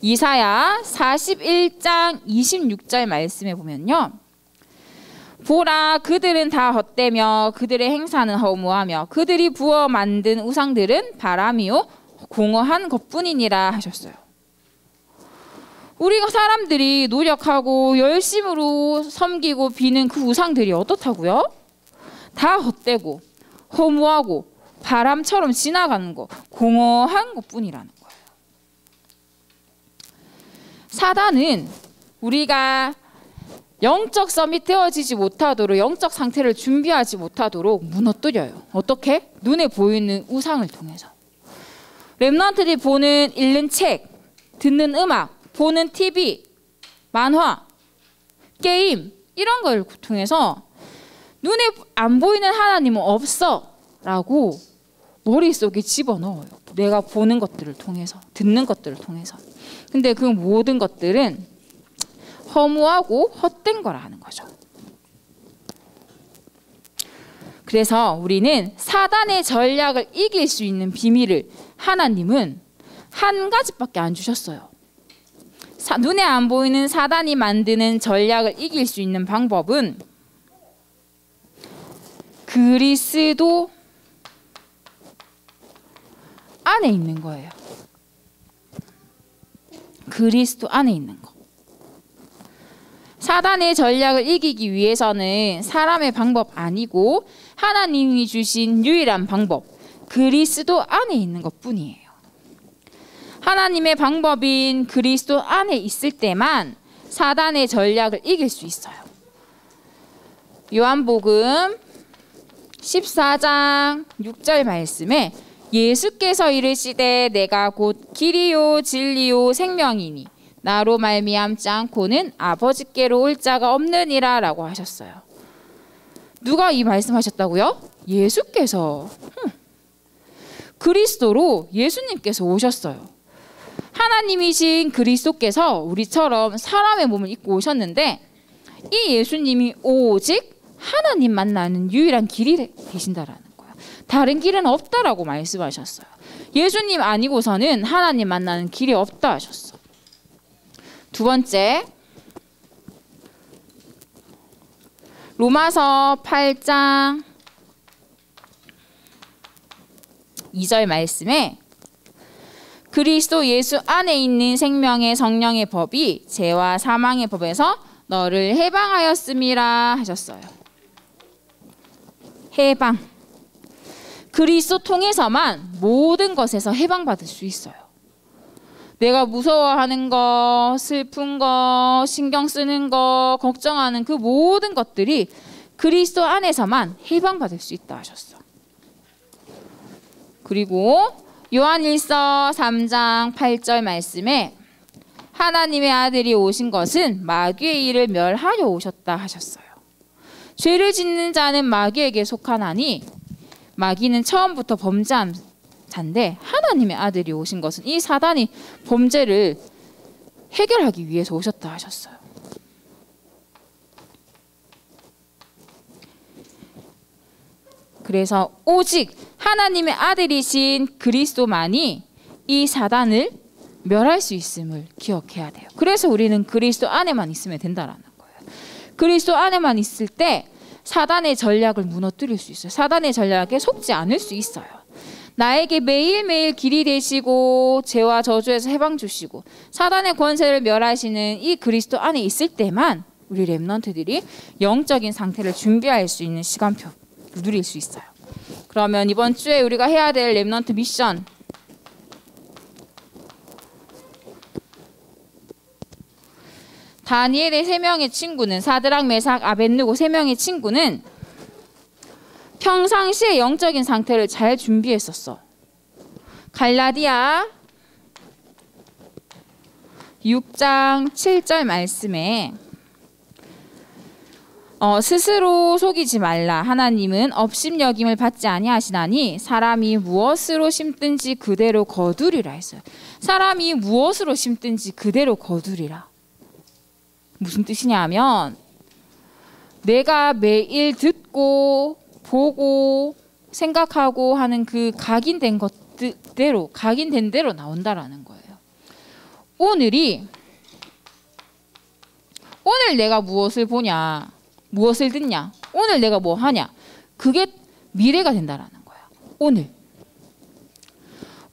이사야 사십일 장 이십육 절 말씀에 보면요, 보라 그들은 다 헛되며 그들의 행사는 허무하며 그들이 부어 만든 우상들은 바람이요 공허한 것뿐이니라 하셨어요. 우리가 사람들이 노력하고 열심으로 섬기고 비는 그 우상들이 어떻다고요? 다 헛되고 허무하고 바람처럼 지나가는 거, 공허한 것뿐이라는 거예요. 사단은 우리가 영적 섬이 되어지지 못하도록, 영적 상태를 준비하지 못하도록 무너뜨려요. 어떻게? 눈에 보이는 우상을 통해서. 렘넌트들이 보는, 읽는 책, 듣는 음악, 보는 티비, 만화, 게임 이런 걸 통해서 눈에 안 보이는 하나님은 없어 라고 머릿속에 집어넣어요. 내가 보는 것들을 통해서, 듣는 것들을 통해서. 근데 그 모든 것들은 허무하고 헛된 거라는 거죠. 그래서 우리는 사단의 전략을 이길 수 있는 비밀을 하나님은 한 가지밖에 안 주셨어요. 사, 눈에 안 보이는 사단이 만드는 전략을 이길 수 있는 방법은 그리스도 안에 있는 거예요. 그리스도 안에 있는 거. 사단의 전략을 이기기 위해서는 사람의 방법 아니고 하나님이 주신 유일한 방법, 그리스도 안에 있는 것뿐이에요. 하나님의 방법인 그리스도 안에 있을 때만 사단의 전략을 이길 수 있어요. 요한복음 십사 장 육 절 말씀에 예수께서 이르시되 내가 곧 길이요 진리요 생명이니 나로 말미암지 않고는 아버지께로 올 자가 없느니라 라고 하셨어요. 누가 이 말씀하셨다고요? 예수께서. 흠. 그리스도로 예수님께서 오셨어요. 하나님이신 그리스도께서 우리처럼 사람의 몸을 입고 오셨는데 이 예수님이 오직 하나님 만나는 유일한 길이 되신다라는 거예요. 다른 길은 없다라고 말씀하셨어요. 예수님 아니고서는 하나님 만나는 길이 없다 하셨어. 두 번째, 로마서 팔 장 이 절 말씀에 그리스도 예수 안에 있는 생명의 성령의 법이 죄와 사망의 법에서 너를 해방하였음이라 하셨어요. 해방. 그리스도 통해서만 모든 것에서 해방받을 수 있어요. 내가 무서워하는 거, 슬픈 거, 신경 쓰는 거, 걱정하는 그 모든 것들이 그리스도 안에서만 해방받을 수 있다 하셨어. 그리고 요한일서 삼 장 팔 절 말씀에 하나님의 아들이 오신 것은 마귀의 일을 멸하려 오셨다 하셨어요. 죄를 짓는 자는 마귀에게 속하나니 마귀는 처음부터 범죄한 잔데 하나님의 아들이 오신 것은 이 사단이 범죄를 해결하기 위해서 오셨다 하셨어요. 그래서 오직 하나님의 아들이신 그리스도만이 이 사단을 멸할 수 있음을 기억해야 돼요. 그래서 우리는 그리스도 안에만 있으면 된다라는 거예요. 그리스도 안에만 있을 때 사단의 전략을 무너뜨릴 수 있어요. 사단의 전략에 속지 않을 수 있어요. 나에게 매일매일 길이 되시고 죄와 저주에서 해방 주시고 사단의 권세를 멸하시는 이 그리스도 안에 있을 때만 우리 렘넌트들이 영적인 상태를 준비할 수 있는 시간표 누릴 수 있어요. 그러면 이번 주에 우리가 해야 될 렘넌트 미션, 다니엘의 세 명의 친구는 사드락, 메삭, 아벳느고 세 명의 친구는 평상시에 영적인 상태를 잘 준비했었어. 갈라디아 육 장 칠 절 말씀에 어, 스스로 속이지 말라. 하나님은 업심여김을 받지 아니하시나니 사람이 무엇으로 심든지 그대로 거두리라 했어요. 사람이 무엇으로 심든지 그대로 거두리라. 무슨 뜻이냐면 내가 매일 듣고 보고 생각하고 하는 그 각인된 것대로 각인된 대로 나온다라는 거예요. 오늘이 오늘 내가 무엇을 보냐, 무엇을 듣냐, 오늘 내가 뭐 하냐, 그게 미래가 된다라는 거야. 오늘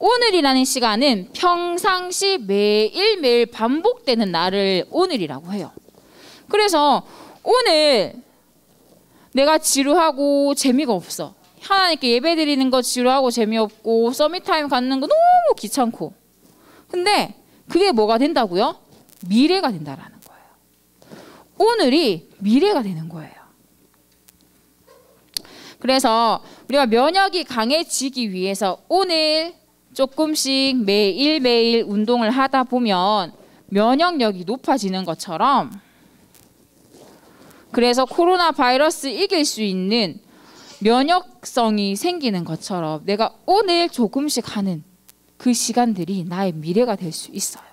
오늘이라는 시간은 평상시 매일매일 반복되는 나를 오늘이라고 해요. 그래서 오늘 내가 지루하고 재미가 없어. 하나님께 예배 드리는 거 지루하고 재미없고 서밋타임 갖는 거 너무 귀찮고. 근데 그게 뭐가 된다고요? 미래가 된다라는 거예요. 오늘이 미래가 되는 거예요. 그래서 우리가 면역이 강해지기 위해서 오늘 조금씩 매일매일 운동을 하다 보면 면역력이 높아지는 것처럼 그래서 코로나 바이러스 이길 수 있는 면역성이 생기는 것처럼 내가 오늘 조금씩 하는 그 시간들이 나의 미래가 될 수 있어요.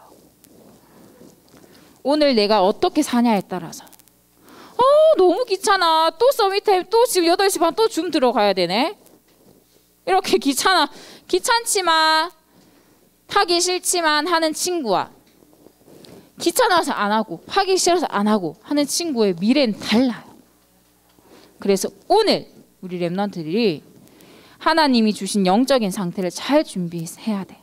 오늘 내가 어떻게 사냐에 따라서 어, 너무 귀찮아. 또 서밋타임, 또 지금 여덟 시 반 또 줌 들어가야 되네. 이렇게 귀찮아. 귀찮지만 하기 싫지만 하는 친구와 귀찮아서 안 하고 하기 싫어서 안 하고 하는 친구의 미래는 달라요. 그래서 오늘 우리 렘넌트들이 하나님이 주신 영적인 상태를 잘 준비해야 돼.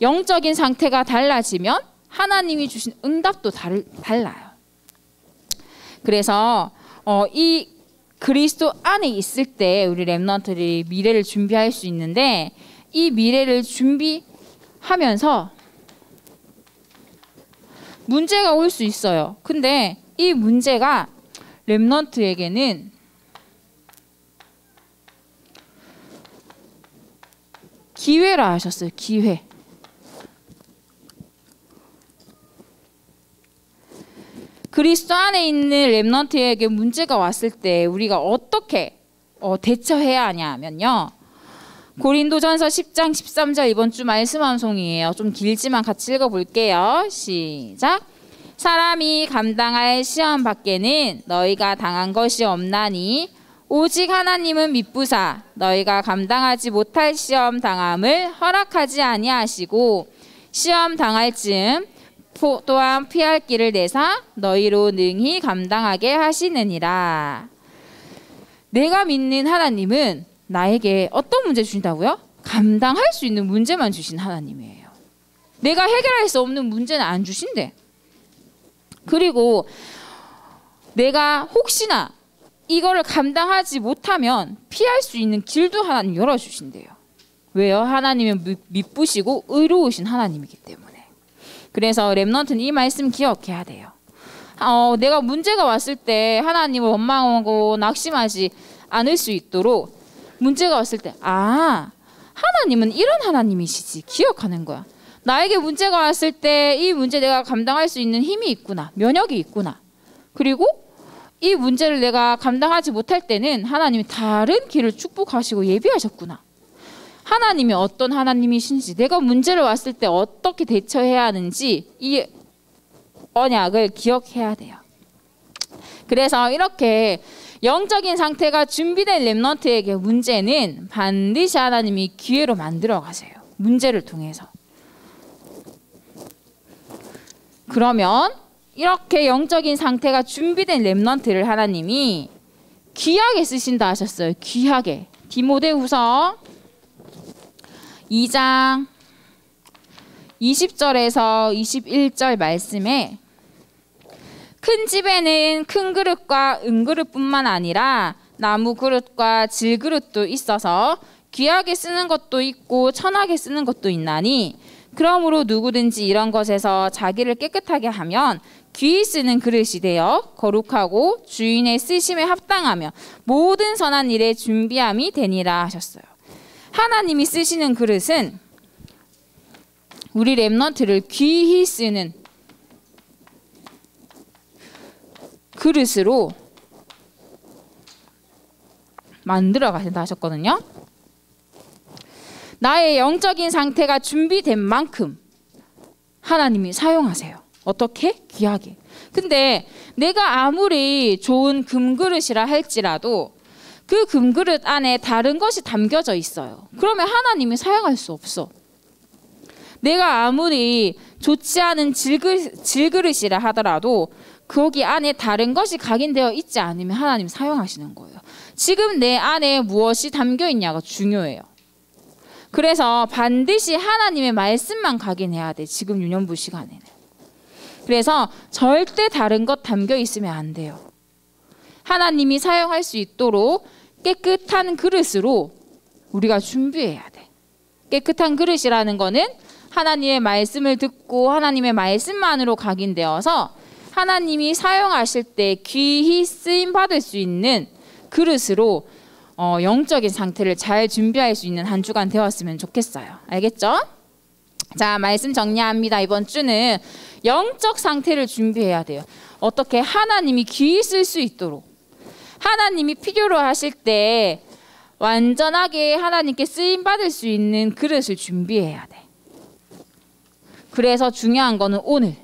영적인 상태가 달라지면 하나님이 주신 응답도 달, 달라요. 그래서 어, 이 그리스도 안에 있을 때 우리 렘넌트들이 미래를 준비할 수 있는데 이 미래를 준비하면서 문제가 올 수 있어요. 근데 이 문제가 렘넌트에게는 기회라 하셨어요. 기회. 그리스도 안에 있는 렘넌트에게 문제가 왔을 때 우리가 어떻게 대처해야 하냐면요. 고린도전서 십 장 십삼 절 이번 주 말씀 암송이에요. 좀 길지만 같이 읽어볼게요. 시작. 사람이 감당할 시험 밖에는 너희가 당한 것이 없나니 오직 하나님은 미쁘사 너희가 감당하지 못할 시험 당함을 허락하지 아니하시고 시험 당할 즈음 또한 피할 길을 내사 너희로 능히 감당하게 하시느니라. 내가 믿는 하나님은 나에게 어떤 문제 주신다고요? 감당할 수 있는 문제만 주신 하나님이에요. 내가 해결할 수 없는 문제는 안 주신대. 그리고 내가 혹시나 이거를 감당하지 못하면 피할 수 있는 길도 하나님 열어주신대요. 왜요? 하나님은 미쁘시고 의로우신 하나님이기 때문에. 그래서 렘넌트는 이 말씀 기억해야 돼요. 어, 내가 문제가 왔을 때 하나님을 원망하고 낙심하지 않을 수 있도록 문제가 왔을 때 아, 하나님은 이런 하나님이시지 기억하는 거야. 나에게 문제가 왔을 때 이 문제 내가 감당할 수 있는 힘이 있구나. 면역이 있구나. 그리고 이 문제를 내가 감당하지 못할 때는 하나님이 다른 길을 축복하시고 예비하셨구나. 하나님이 어떤 하나님이신지 내가 문제를 왔을 때 어떻게 대처해야 하는지 이 언약을 기억해야 돼요. 그래서 이렇게 영적인 상태가 준비된 렘넌트에게 문제는 반드시 하나님이 기회로 만들어 가세요. 문제를 통해서. 그러면 이렇게 영적인 상태가 준비된 렘넌트를 하나님이 귀하게 쓰신다 하셨어요. 귀하게. 디모데후서 이 장 이십 절에서 이십일 절 말씀에 큰 집에는 큰 그릇과 은그릇뿐만 아니라 나무 그릇과 질 그릇도 있어서 귀하게 쓰는 것도 있고 천하게 쓰는 것도 있나니 그러므로 누구든지 이런 것에서 자기를 깨끗하게 하면 귀히 쓰는 그릇이 되어 거룩하고 주인의 쓰심에 합당하며 모든 선한 일에 준비함이 되니라 하셨어요. 하나님이 쓰시는 그릇은 우리 렘넌트를 귀히 쓰는 그릇으로 만들어 가신다 하셨거든요. 나의 영적인 상태가 준비된 만큼 하나님이 사용하세요. 어떻게? 귀하게. 근데 내가 아무리 좋은 금그릇이라 할지라도 그 금그릇 안에 다른 것이 담겨져 있어요. 그러면 하나님이 사용할 수 없어. 내가 아무리 좋지 않은 질그, 질그릇이라 하더라도 거기 안에 다른 것이 각인되어 있지 않으면 하나님 사용하시는 거예요. 지금 내 안에 무엇이 담겨 있냐가 중요해요. 그래서 반드시 하나님의 말씀만 각인해야 돼. 지금 유년부 시간에는. 그래서 절대 다른 것 담겨 있으면 안 돼요. 하나님이 사용할 수 있도록 깨끗한 그릇으로 우리가 준비해야 돼. 깨끗한 그릇이라는 거는 하나님의 말씀을 듣고 하나님의 말씀만으로 각인되어서 하나님이 사용하실 때 귀히 쓰임받을 수 있는 그릇으로 어, 영적인 상태를 잘 준비할 수 있는 한 주간 되었으면 좋겠어요. 알겠죠? 자, 말씀 정리합니다. 이번 주는 영적 상태를 준비해야 돼요. 어떻게 하나님이 귀히 쓸 수 있도록 하나님이 필요로 하실 때 완전하게 하나님께 쓰임받을 수 있는 그릇을 준비해야 돼. 그래서 중요한 거는 오늘.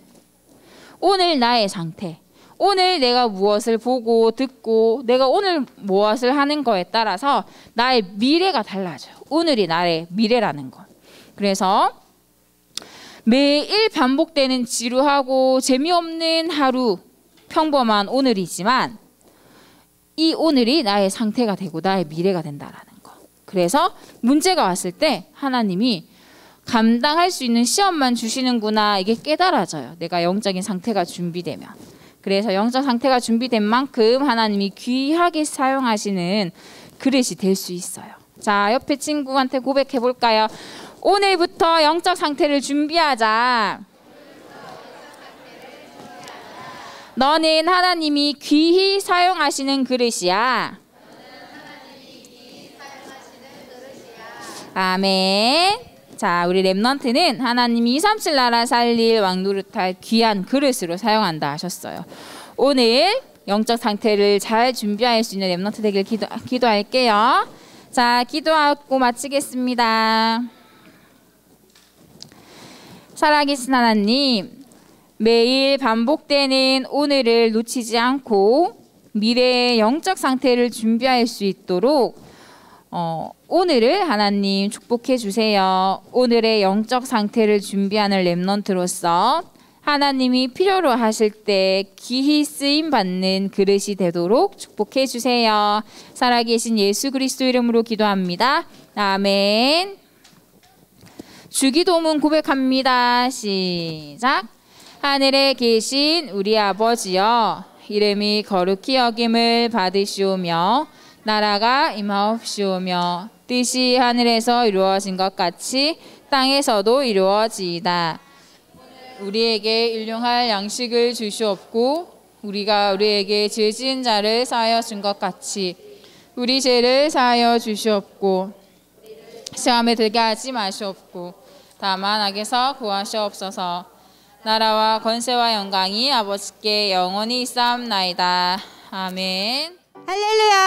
오늘 나의 상태. 오늘 내가 무엇을 보고 듣고 내가 오늘 무엇을 하는 거에 따라서 나의 미래가 달라져요. 오늘이 나의 미래라는 것. 그래서 매일 반복되는 지루하고 재미없는 하루, 평범한 오늘이지만 이 오늘이 나의 상태가 되고 나의 미래가 된다라는 것. 그래서 문제가 왔을 때 하나님이 감당할 수 있는 시험만 주시는구나 이게 깨달아져요. 내가 영적인 상태가 준비되면. 그래서 영적 상태가 준비된 만큼 하나님이 귀하게 사용하시는 그릇이 될 수 있어요. 자, 옆에 친구한테 고백해볼까요? 오늘부터 영적 상태를 준비하자. 너는 하나님이 귀히 사용하시는 그릇이야. 아멘. 자, 우리 렘넌트는 하나님이 이삼칠 나라 살릴 왕노릇할 귀한 그릇으로 사용한다 하셨어요. 오늘 영적 상태를 잘 준비할 수 있는 렘넌트 되길 기도, 기도할게요. 자, 기도하고 마치겠습니다. 살아계신 하나님, 매일 반복되는 오늘을 놓치지 않고 미래의 영적 상태를 준비할 수 있도록 어, 오늘을 하나님 축복해 주세요. 오늘의 영적 상태를 준비하는 렘넌트로서 하나님이 필요로 하실 때 기히 쓰임받는 그릇이 되도록 축복해 주세요. 살아계신 예수 그리스도 이름으로 기도합니다. 아멘. 주기도문 고백합니다. 시작. 하늘에 계신 우리 아버지여, 이름이 거룩히 여김을 받으시오며 나라가 임하옵시오며 뜻이 하늘에서 이루어진 것 같이 땅에서도 이루어지이다. 우리에게 일용할 양식을 주시옵고 우리가 우리에게 죄 지은 자를 사하여 준 것 같이 우리 죄를 사하여 주시옵고 시험에 들게 하지 마시옵고 다만 악에서 구하시옵소서. 나라와 권세와 영광이 아버지께 영원히 있사옵나이다. 아멘. 할렐루야.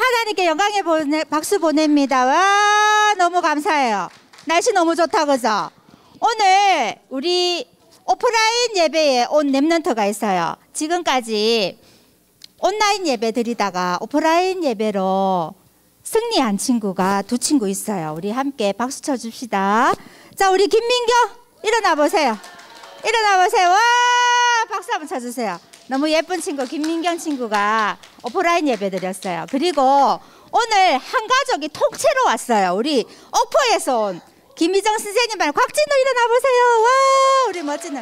하나님께 영광의 보내, 박수 보냅니다. 와, 너무 감사해요. 날씨 너무 좋다, 그죠? 오늘 우리 오프라인 예배에 온 렘넌트가 있어요. 지금까지 온라인 예배 드리다가 오프라인 예배로 승리한 친구가 두 친구 있어요. 우리 함께 박수 쳐줍시다. 자, 우리 김민경 일어나 보세요. 일어나 보세요. 와, 박수 한번 쳐주세요. 너무 예쁜 친구 김민경 친구가 오프라인 예배 드렸어요. 그리고 오늘 한 가족이 통째로 왔어요. 우리 오퍼에서 온 김희정 선생님 말 곽진우 일어나 보세요. 와, 우리 멋진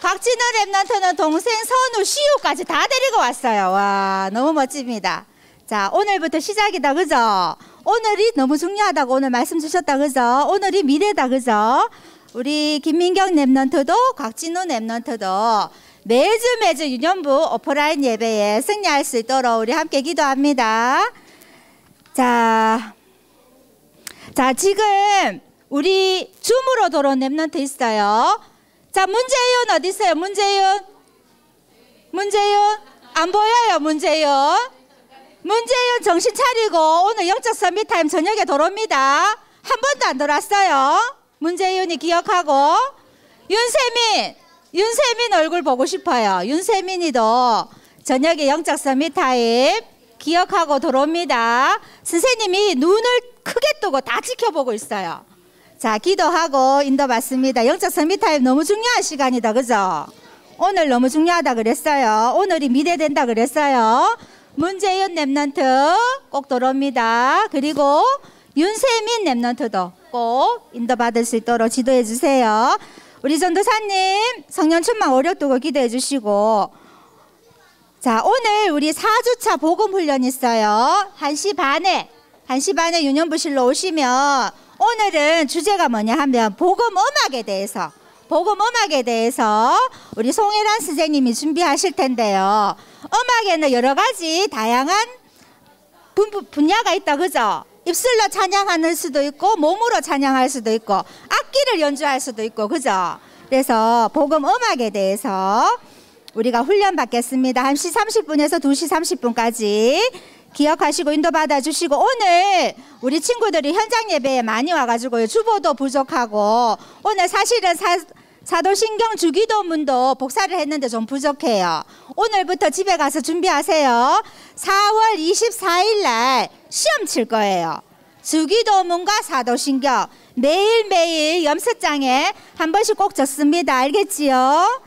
곽진우 랩런터는 동생 선우 시우까지 다 데리고 왔어요. 와, 너무 멋집니다. 자, 오늘부터 시작이다, 그죠? 오늘이 너무 중요하다고 오늘 말씀 주셨다, 그죠? 오늘이 미래다, 그죠? 우리 김민경 랩런터도 곽진우 랩런터도 매주 매주 유년부 오프라인 예배에 승리할 수 있도록 우리 함께 기도합니다. 자, 자 지금 우리 줌으로 들어온 랩런트 있어요. 자, 문재윤 어디 있어요? 문재윤? 문재윤? 안 보여요, 문재윤? 문재윤 정신 차리고 오늘 영적 서밋 타임 저녁에 들어옵니다. 한 번도 안 들어왔어요. 문재윤이 기억하고. 윤세민! 윤세민 얼굴 보고 싶어요. 윤세민이도 저녁에 영적 서밋 타임 기억하고 들어옵니다. 선생님이 눈을 크게 뜨고 다 지켜보고 있어요. 자, 기도하고 인도받습니다. 영적 서밋 타임 너무 중요한 시간이다, 그죠? 오늘 너무 중요하다 그랬어요. 오늘이 미래된다 그랬어요. 문재윤 랩런트 꼭 들어옵니다. 그리고 윤세민 랩런트도 꼭 인도받을 수 있도록 지도해 주세요. 우리 전도사님 성령 충만 오력 두고 기도해 주시고. 자, 오늘 우리 사 주차 복음 훈련 있어요. 한 시 반에 한 시 반에 유년부실로 오시면 오늘은 주제가 뭐냐 하면 복음 음악에 대해서 복음 음악에 대해서 우리 송혜란 선생님이 준비하실 텐데요. 음악에는 여러 가지 다양한 분, 분야가 있다, 그죠? 입술로 찬양할 수도 있고 몸으로 찬양할 수도 있고 악기를 연주할 수도 있고, 그죠? 그래서 복음 음악에 대해서 우리가 훈련 받겠습니다. 한 시 삼십 분에서 두 시 삼십 분까지 기억하시고 인도받아 주시고. 오늘 우리 친구들이 현장 예배에 많이 와가지고요, 주보도 부족하고 오늘 사실은 사, 사도신경 주기도문도 복사를 했는데 좀 부족해요. 오늘부터 집에 가서 준비하세요. 사월 이십사일 날 시험 칠 거예요. 주기도문과 사도신경 매일매일 염색장에 한 번씩 꼭 적습니다. 알겠지요?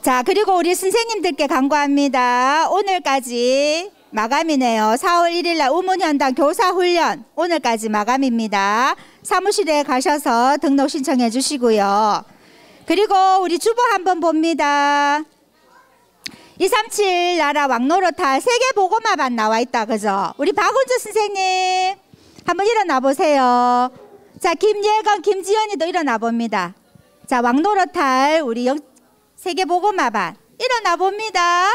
자, 그리고 우리 선생님들께 간구합니다. 오늘까지 마감이네요. 사월 일일 날 우문현당 교사훈련 오늘까지 마감입니다. 사무실에 가셔서 등록 신청해 주시고요. 그리고 우리 주보 한번 봅니다. 이삼칠 나라 왕노릇할 세계보고마만 나와 있다, 그죠? 우리 박은주 선생님 한번 일어나 보세요. 자, 김예건, 김지연이도 일어나 봅니다. 자, 왕노릇할 우리 영, 세계보고마반 일어나 봅니다.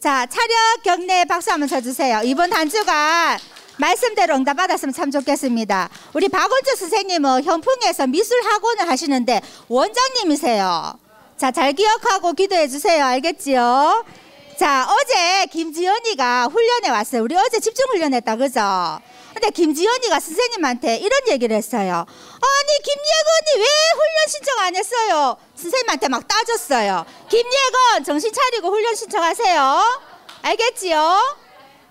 자, 차렷 경례 박수 한번 쳐주세요. 이번 한 주간 말씀대로 응답 받았으면 참 좋겠습니다. 우리 박원주 선생님은 현풍에서 미술학원을 하시는데 원장님이세요. 자, 잘 기억하고 기도해 주세요. 알겠지요? 자, 어제 김지연이가 훈련에 왔어요. 우리 어제 집중훈련 했다, 그죠? 근데 김지연이가 선생님한테 이런 얘기를 했어요. 아니 김예건이 왜 훈련 신청 안 했어요? 선생님한테 막 따졌어요. 김예건 정신 차리고 훈련 신청하세요. 알겠지요?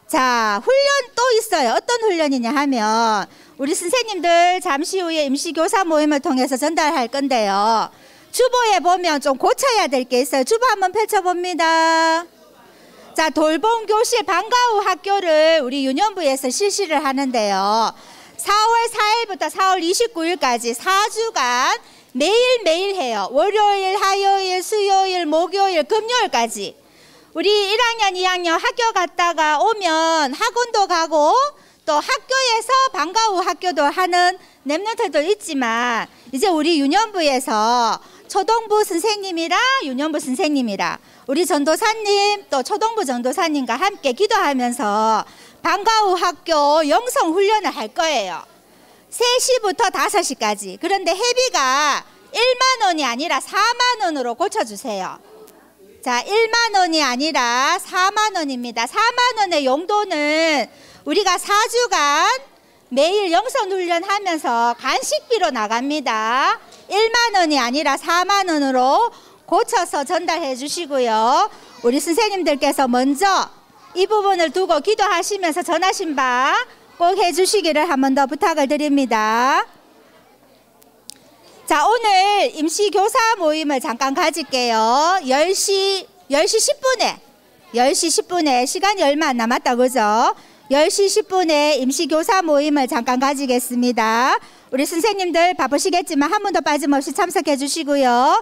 자, 훈련 또 있어요. 어떤 훈련이냐 하면 우리 선생님들 잠시 후에 임시교사 모임을 통해서 전달할 건데요. 주보에 보면 좀 고쳐야 될 게 있어요. 주보 한번 펼쳐봅니다. 자, 돌봄 교실 방과후 학교를 우리 유년부에서 실시를 하는데요. 사월 사일부터 사월 이십구일까지 사 주간 매일매일 해요. 월요일, 화요일, 수요일, 목요일, 금요일까지. 우리 일학년, 이학년 학교 갔다가 오면 학원도 가고 또 학교에서 방과후 학교도 하는 랩런트도 있지만 이제 우리 유년부에서 초등부 선생님이랑 유년부 선생님이랑 우리 전도사님 또 초등부 전도사님과 함께 기도하면서 방과후 학교 영성 훈련을 할 거예요. 세 시부터 다섯 시까지. 그런데 회비가 일만 원이 아니라 사만 원으로 고쳐주세요. 자, 일만 원이 아니라 사만 원입니다. 사만 원의 용도는 우리가 사 주간 매일 영성 훈련하면서 간식비로 나갑니다. 일만 원이 아니라 사만 원으로 고쳐서 전달해 주시고요. 우리 선생님들께서 먼저 이 부분을 두고 기도하시면서 전하신 바 꼭 해주시기를 한 번 더 부탁을 드립니다. 자, 오늘 임시교사 모임을 잠깐 가질게요. 열 시, 열 시 십 분에, 열 시 십 분에 시간이 얼마 안 남았다, 그죠? 열 시 십 분에 임시교사 모임을 잠깐 가지겠습니다. 우리 선생님들 바쁘시겠지만 한 분도 빠짐없이 참석해 주시고요.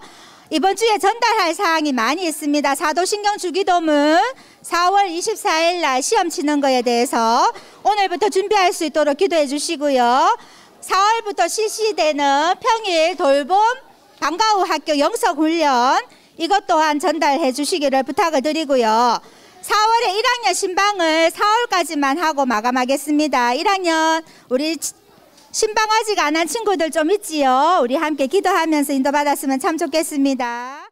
이번 주에 전달할 사항이 많이 있습니다. 사도신경 주기도문 사월 이십사일 날 시험 치는 거에 대해서 오늘부터 준비할 수 있도록 기도해 주시고요. 사월부터 실시되는 평일 돌봄 방과후 학교 영성훈련 이것 또한 전달해 주시기를 부탁을 드리고요. 사월에 일학년 신방을 사월까지만 하고 마감하겠습니다. 일학년 우리 신방 아직 안 한 친구들 좀 있지요. 우리 함께 기도하면서 인도받았으면 참 좋겠습니다.